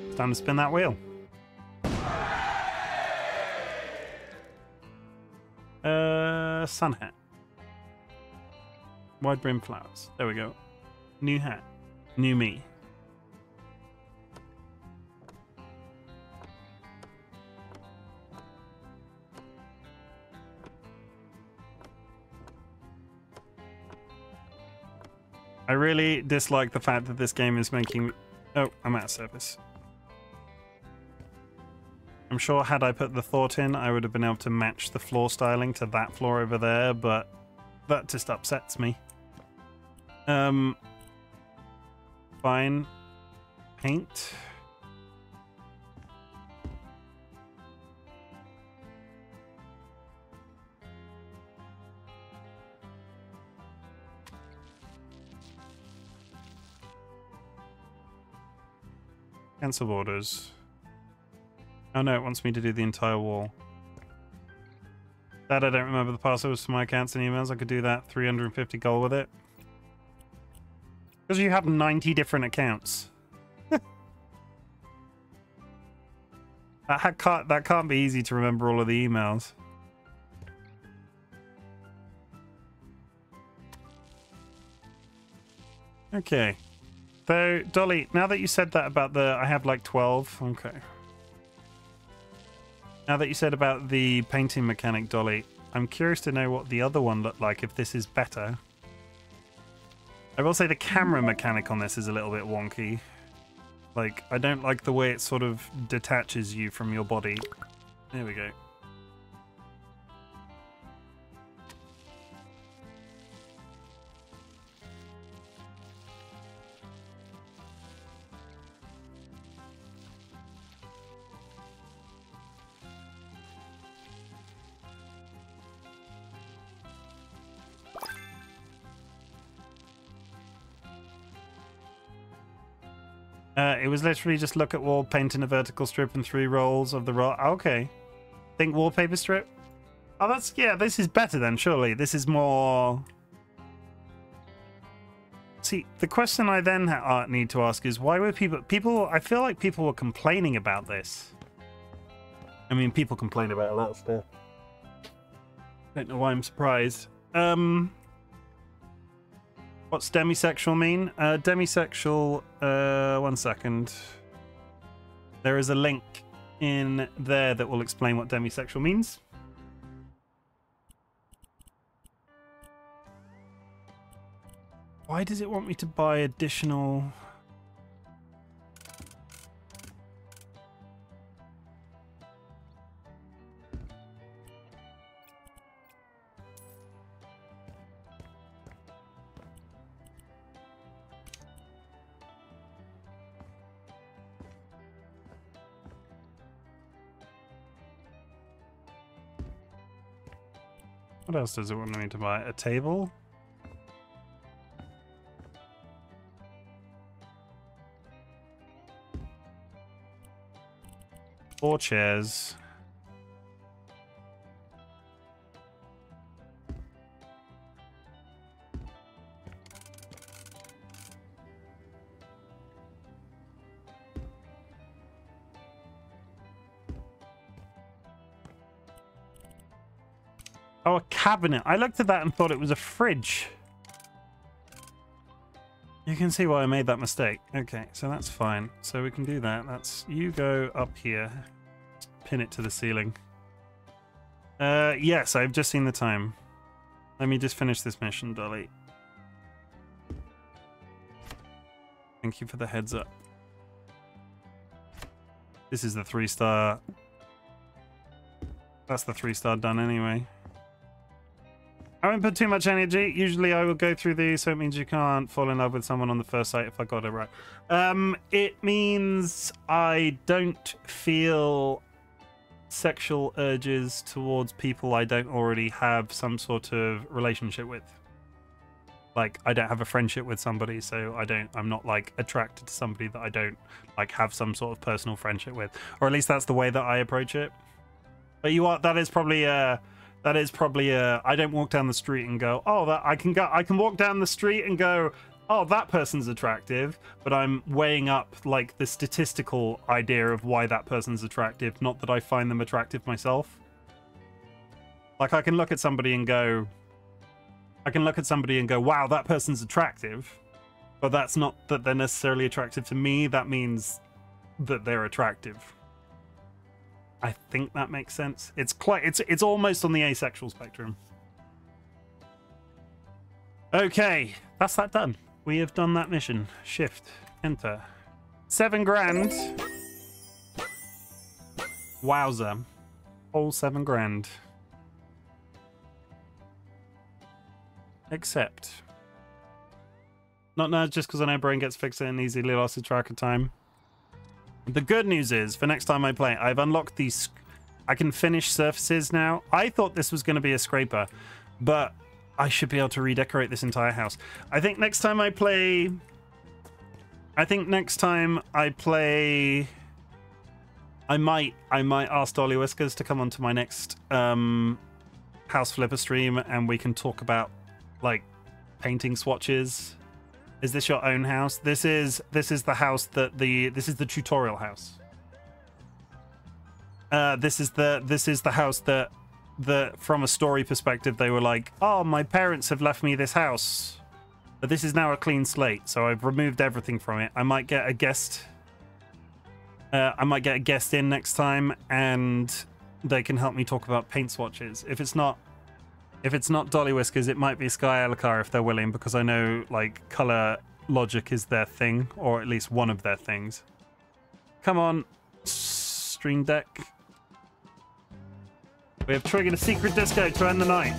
It's time to spin that wheel. Sun hat. Wide brim flowers. There we go. New hat. New me. I really dislike the fact that this game is making... Oh, I'm out of service. I'm sure had I put the thought in, I would have been able to match the floor styling to that floor over there, but that just upsets me. Fine. Paint. Cancel borders. Oh no, it wants me to do the entire wall. That I don't remember the passwords for my accounts and emails. I could do that 350 goal with it. Because you have 90 different accounts. That can't be easy to remember all of the emails. Okay. Though, Dolly, now that you said that about the... I have like 12. Okay. Now that you said about the painting mechanic, Dolly, I'm curious to know what the other one looked like, if this is better. I will say the camera mechanic on this is a little bit wonky. Like, I don't like the way it sort of detaches you from your body. There we go. It was literally just look at wall, paint in a vertical strip and 3 rolls of the roll. Okay. Think wallpaper strip? Oh, that's... Yeah, this is better then, surely. This is more... See, the question I then need to ask is why were people... I feel like people were complaining about this. I mean, people complain about a lot of stuff. Don't know why I'm surprised. What's demisexual mean? Demisexual, 1 second. There is a link in there that will explain what demisexual means. Why does it want me to buy additional? What else does it want me to buy? A table? Four chairs. Oh, a cabinet. I looked at that and thought it was a fridge. You can see why I made that mistake. Okay, so that's fine. So we can do that. That's, you go up here. Pin it to the ceiling. Yes, I've just seen the time. Let me just finish this mission, Dolly. Thank you for the heads up. This is the 3-star. That's the 3-star done anyway. I won't put too much energy. Usually I will go through these, so it means you can't fall in love with someone on the first sight, if I got it right. It means I don't feel sexual urges towards people I don't already have some sort of relationship with. Like, I don't have a friendship with somebody, so I'm not like attracted to somebody that I don't like have some sort of personal friendship with. Or at least that's the way that I approach it. But you are, that is probably a... That is probably a, I don't walk down the street and go, oh, that I can walk down the street and go, oh, that person's attractive, but I'm weighing up like the statistical idea of why that person's attractive, not that I find them attractive myself. Like, I can look at somebody and go, wow, that person's attractive, but that's not that they're necessarily attractive to me. That means that they're attractive. I think that makes sense. It's quite, it's almost on the asexual spectrum. Okay, that's that done. We have done that mission. Shift, enter. 7 grand. Wowza. All 7 grand. Accept. Not now, just because I know brain gets fixed and easily lost the track of time. The good news is, for next time I play, I've unlocked these... I can finish surfaces now. I thought this was going to be a scraper, but I should be able to redecorate this entire house. I think next time I play... I might ask Dolly Whiskers to come onto my next House Flipper stream, and we can talk about, like, painting swatches. Is this your own house? This is the house that this is the tutorial house. This is the house that from a story perspective they were like, oh, my parents have left me this house, but this is now a clean slate, so I've removed everything from it. I might get a guest. I might get a guest in next time, and they can help me talk about paint swatches. If it's not Dolly Whiskers, it might be Sky Alakar if they're willing, because I know, like, colour logic is their thing, or at least one of their things. Come on, stream deck. We have triggered a secret disco to end the night.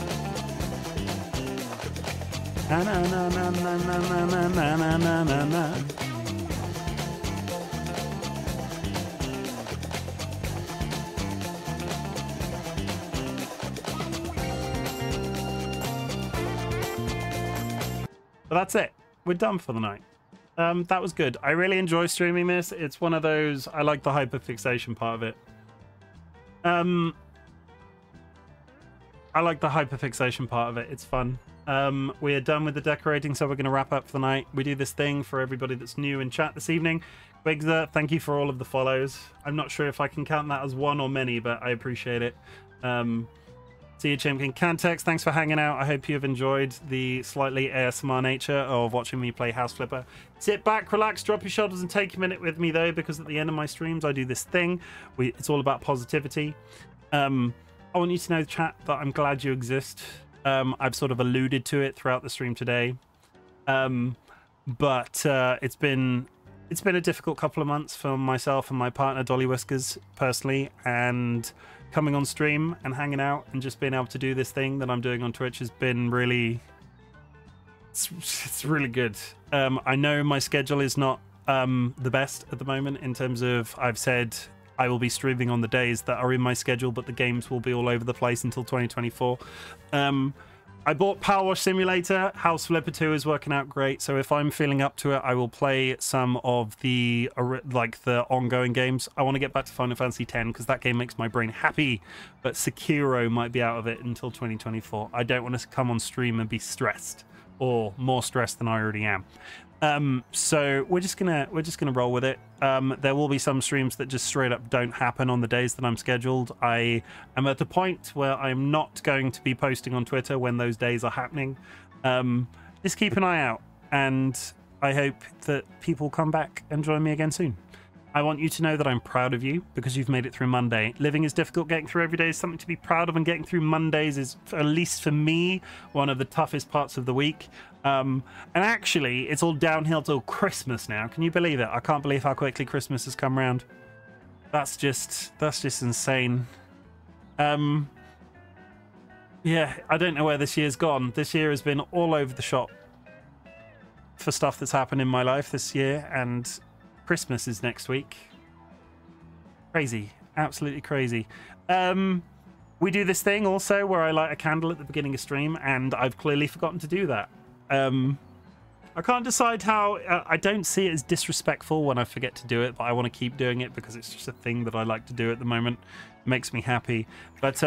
But that's it. We're done for the night. That was good. I really enjoy streaming this. It's one of those, I like the hyperfixation part of it. It's fun. We are done with the decorating, so we're going to wrap up for the night. We do this thing for everybody that's new in chat this evening. Wigza, thank you for all of the follows. I'm not sure if I can count that as one or many, but I appreciate it. See you, Chimken. Cantex, thanks for hanging out. I hope you've enjoyed the slightly ASMR nature of watching me play House Flipper. Sit back, relax, drop your shoulders, and take a minute with me, though, because at the end of my streams, I do this thing. It's all about positivity. I want you to know, chat, that I'm glad you exist. I've sort of alluded to it throughout the stream today. But it's been a difficult couple of months for myself and my partner, Dolly Whiskers, personally, and... coming on stream and hanging out and just being able to do this thing that I'm doing on Twitch has been really, it's really good. I know my schedule is not the best at the moment, in terms of, I've said I will be streaming on the days that are in my schedule, but the games will be all over the place until 2024. I bought Power Wash Simulator. House Flipper 2 is working out great, so if I'm feeling up to it, I will play some of the ongoing games. I want to get back to Final Fantasy 10 because that game makes my brain happy, but Sekiro might be out of it until 2024. I don't want to come on stream and be stressed, or more stressed than I already am. So we're just gonna roll with it. There will be some streams that just straight up don't happen on the days that I'm scheduled. I am at the point where I'm not going to be posting on Twitter when those days are happening. Just keep an eye out, and I hope that people come back and join me again soon. I want you to know that I'm proud of you because you've made it through Monday. Living is difficult. Getting through every day is something to be proud of, and getting through Mondays is, at least for me, one of the toughest parts of the week. And actually, it's all downhill till Christmas now. Can you believe it? I can't believe how quickly Christmas has come round. That's just insane. Yeah, I don't know where this year's gone. This year has been all over the shop for stuff that's happened in my life this year, and Christmas is next week. Crazy, absolutely crazy. We do this thing also where I light a candle at the beginning of stream, and I've clearly forgotten to do that. I can't decide how. I don't see it as disrespectful when I forget to do it, but I want to keep doing it because it's just a thing that I like to do at the moment. It makes me happy. But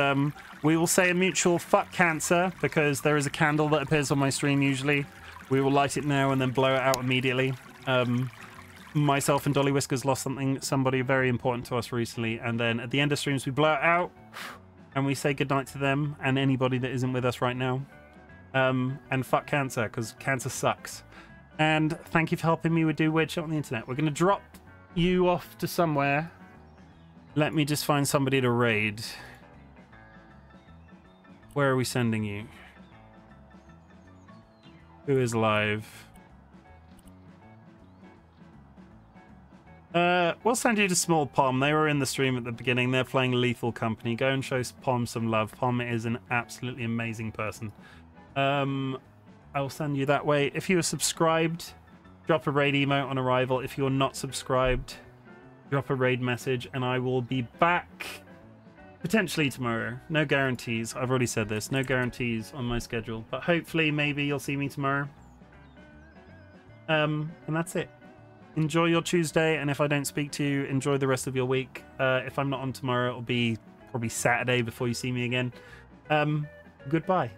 we will say a mutual fuck cancer, because there is a candle that appears on my stream usually. We will light it now and then blow it out immediately. Myself and Dolly Whiskers lost somebody very important to us recently, and then at the end of streams we blow it out and we say goodnight to them and anybody that isn't with us right now. And fuck cancer, because cancer sucks. And thank you for helping me with do weird shit on the internet. We're going to drop you off to somewhere. Let me just find somebody to raid. Where are we sending you? Who is live? We'll send you to Small Pom. They were in the stream at the beginning. They're playing Lethal Company. Go and show Pom some love. Pom is an absolutely amazing person. I will send you that way. If you are subscribed, drop a raid emote on arrival. If you're not subscribed, drop a raid message, and I will be back potentially tomorrow. No guarantees. I've already said this. No guarantees on my schedule, but hopefully maybe you'll see me tomorrow. And that's it. Enjoy your Tuesday, and if I don't speak to you, enjoy the rest of your week. If I'm not on tomorrow, it'll be probably Saturday before you see me again. Goodbye.